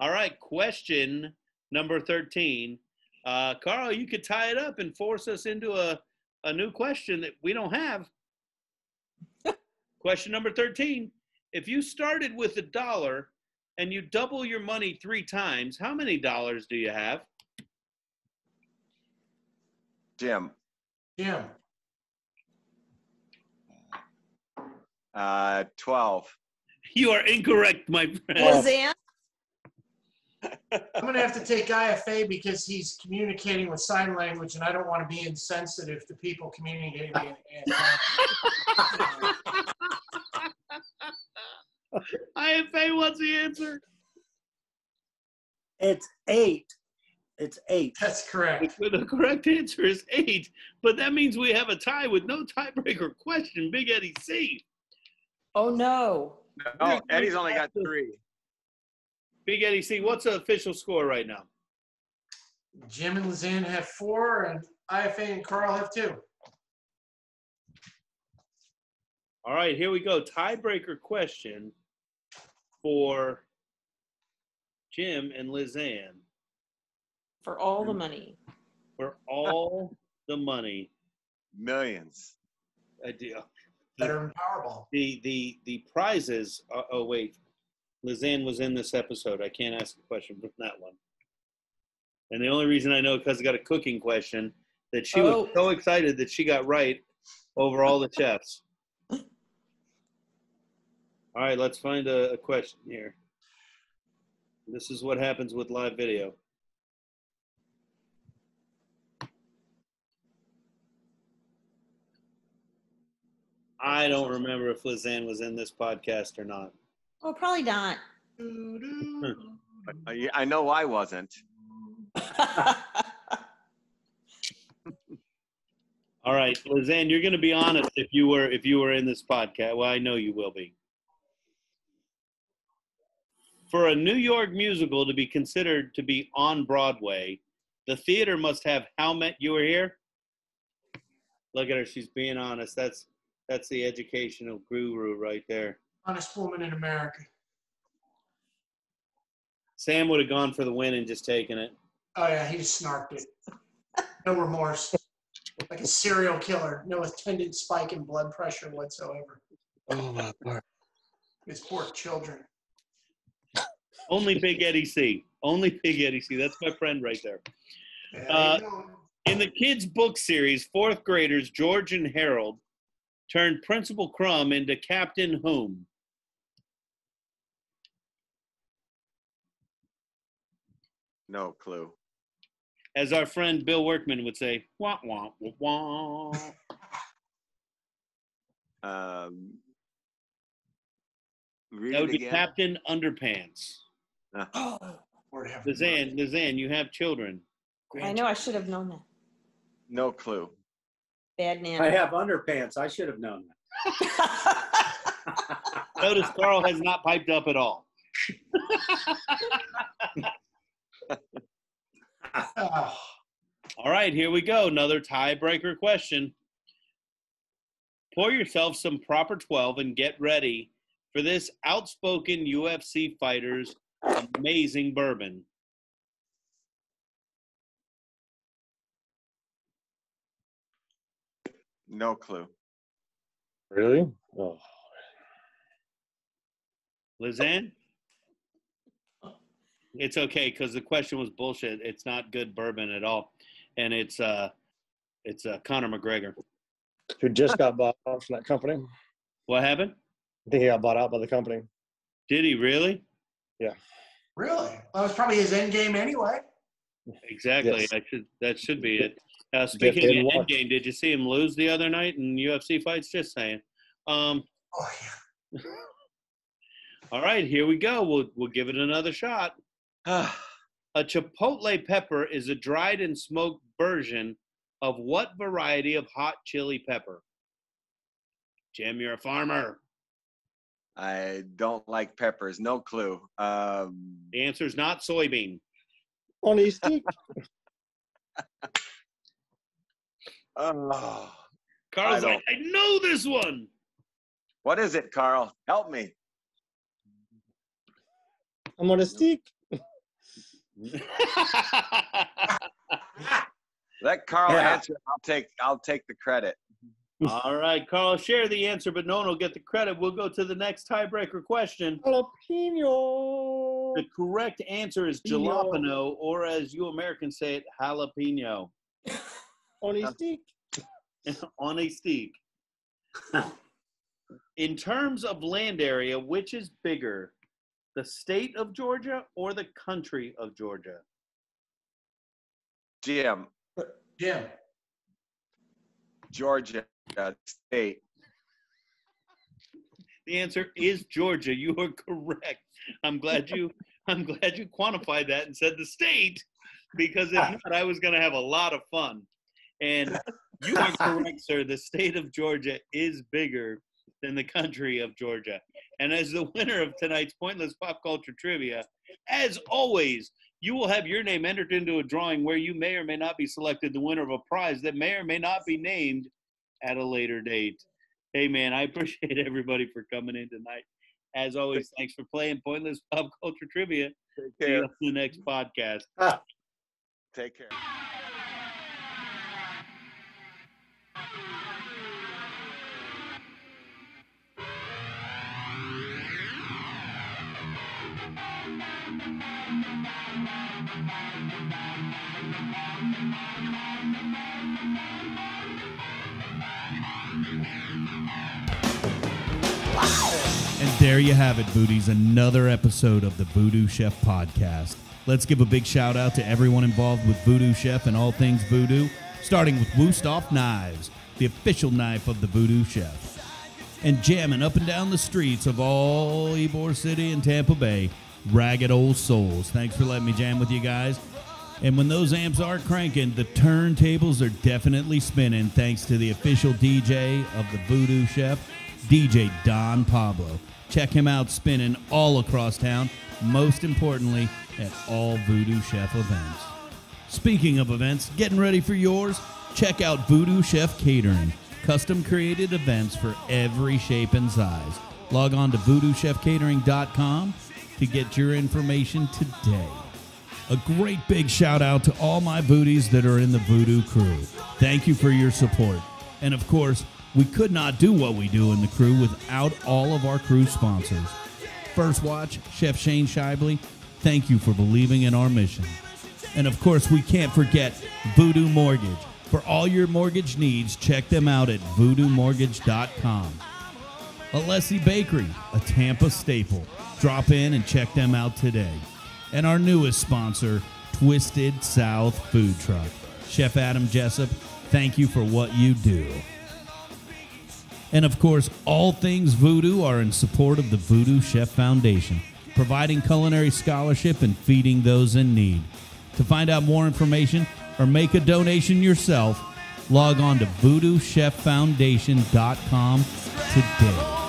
All right, question number 13. Carl, you could tie it up and force us into a new question that we don't have. Question number 13. If you started with $1 and you double your money 3 times, how many dollars do you have? Jim. Jim. 12. You are incorrect, my friend. Lizanne? I'm going to have to take IFA because he's communicating with sign language, and I don't want to be insensitive to people communicating. IFA, what's the answer? It's 8. It's 8. That's correct. The correct answer is 8, but that means we have a tie with no tiebreaker question. Big Eddie C. Oh, no. Oh, Eddie's only got 3. Big Eddie C, what's the official score right now? Jim and Lizanne have 4, and IFA and Carl have 2. All right, here we go. Tiebreaker question for Jim and Lizanne. For all the money. For all the money. Millions. I do. Better than Powerball. The prizes are, oh wait, Lizanne was in this episode. I can't ask a question from that one. And the only reason I know because I got a cooking question that she was so excited that she got right over all the chefs. All right, let's find a question here. This is what happens with live video. I don't remember if Lizanne was in this podcast or not. Oh, probably not. I know I wasn't. All right, Lizanne, you're going to be honest if you were in this podcast. Well, I know you will be. For a New York musical to be considered to be on Broadway, the theater must have how many? You were here? Look at her. She's being honest. That's the educational guru right there. Honest woman in America. Sam would have gone for the win and just taken it. Oh, yeah. He just snarked it. No remorse. Like a serial killer. No attendant spike in blood pressure whatsoever. Oh, my God. It's poor children. Only Big Eddie C. Only Big Eddie C. That's my friend right there. In the kids' book series, fourth graders George and Harold turned Principal Crumb into Captain Whom. No clue. As our friend Bill Workman would say, wah, wah, wah, wah. That would be again. Captain Underpants. Lizanne, you have children. I know, I should have known that. No clue. Bad man. I have underpants. I should have known that. Notice Carl has not piped up at all. All right, here we go. Another tiebreaker question. Pour yourself some proper 12 and get ready for this outspoken UFC fighter's amazing bourbon. No clue. Really? Oh. Lizanne? It's okay, because the question was bullshit. It's not good bourbon at all. And it's Conor McGregor. Who just got bought out from that company. What happened? I think he got bought out by the company. Did he really? Yeah. Really? That was probably his end game anyway. Exactly. Yes. That should be it. Speaking of the end game, did you see him lose the other night in UFC fights? Just saying. Oh, yeah. All right, here we go. We'll give it another shot. A chipotle pepper is a dried and smoked version of what variety of hot chili pepper? Jim, you're a farmer. I don't like peppers. No clue. The answer is not soybean. On a stick. Carl's like, I know this one. What is it, Carl? Help me. I'm on a stick. Let Carl answer. I'll take the credit. All right, Carl, share the answer, but no one will get the credit. We'll go to the next tiebreaker question. Jalapeno. The correct answer is jalapeno, or as you Americans say it, jalapeno. On a stick. On a stick. In terms of land area, which is bigger, the state of Georgia or the country of Georgia? Jim. Georgia state. The answer is Georgia. You are correct. I'm glad you quantified that and said the state, because if not, I was going to have a lot of fun. And you are correct, sir. The state of Georgia is bigger than the country of Georgia. And as the winner of tonight's Pointless Pop Culture Trivia, as always, you will have your name entered into a drawing where you may or may not be selected the winner of a prize that may or may not be named at a later date. Hey, man, I appreciate everybody for coming in tonight. As always, thanks for playing Pointless Pop Culture Trivia. Take care. See you on the next podcast. Take care. There you have it, Voodies, another episode of the Voodoo Chef Podcast. Let's give a big shout out to everyone involved with Voodoo Chef and all things voodoo, starting with Woostoff Knives, the official knife of the Voodoo Chef. and jamming up and down the streets of all Ybor City and Tampa Bay. Ragged old souls. Thanks for letting me jam with you guys. And when those amps are cranking, the turntables are definitely spinning, thanks to the official DJ of the Voodoo Chef, DJ Don Pablo. Check him out spinning all across town, most importantly, at all Voodoo Chef events. Speaking of events, getting ready for yours? Check out Voodoo Chef Catering. Custom-created events for every shape and size. Log on to VoodooChefCatering.com to get your information today. A great big shout-out to all my Voodies that are in the Voodoo crew. Thank you for your support. And, of course, we could not do what we do in the crew without all of our crew sponsors. First Watch, Chef Shane Shibley, thank you for believing in our mission. And, of course, we can't forget Voodoo Mortgage. For all your mortgage needs, check them out at VoodooMortgage.com. Alessi Bakery, a Tampa staple. Drop in and check them out today. And our newest sponsor, Twisted South Food Truck. Chef Adam Jessup, thank you for what you do. And of course, all things voodoo are in support of the Voodoo Chef Foundation, providing culinary scholarship and feeding those in need. To find out more information or make a donation yourself, log on to VoodooChefFoundation.com today.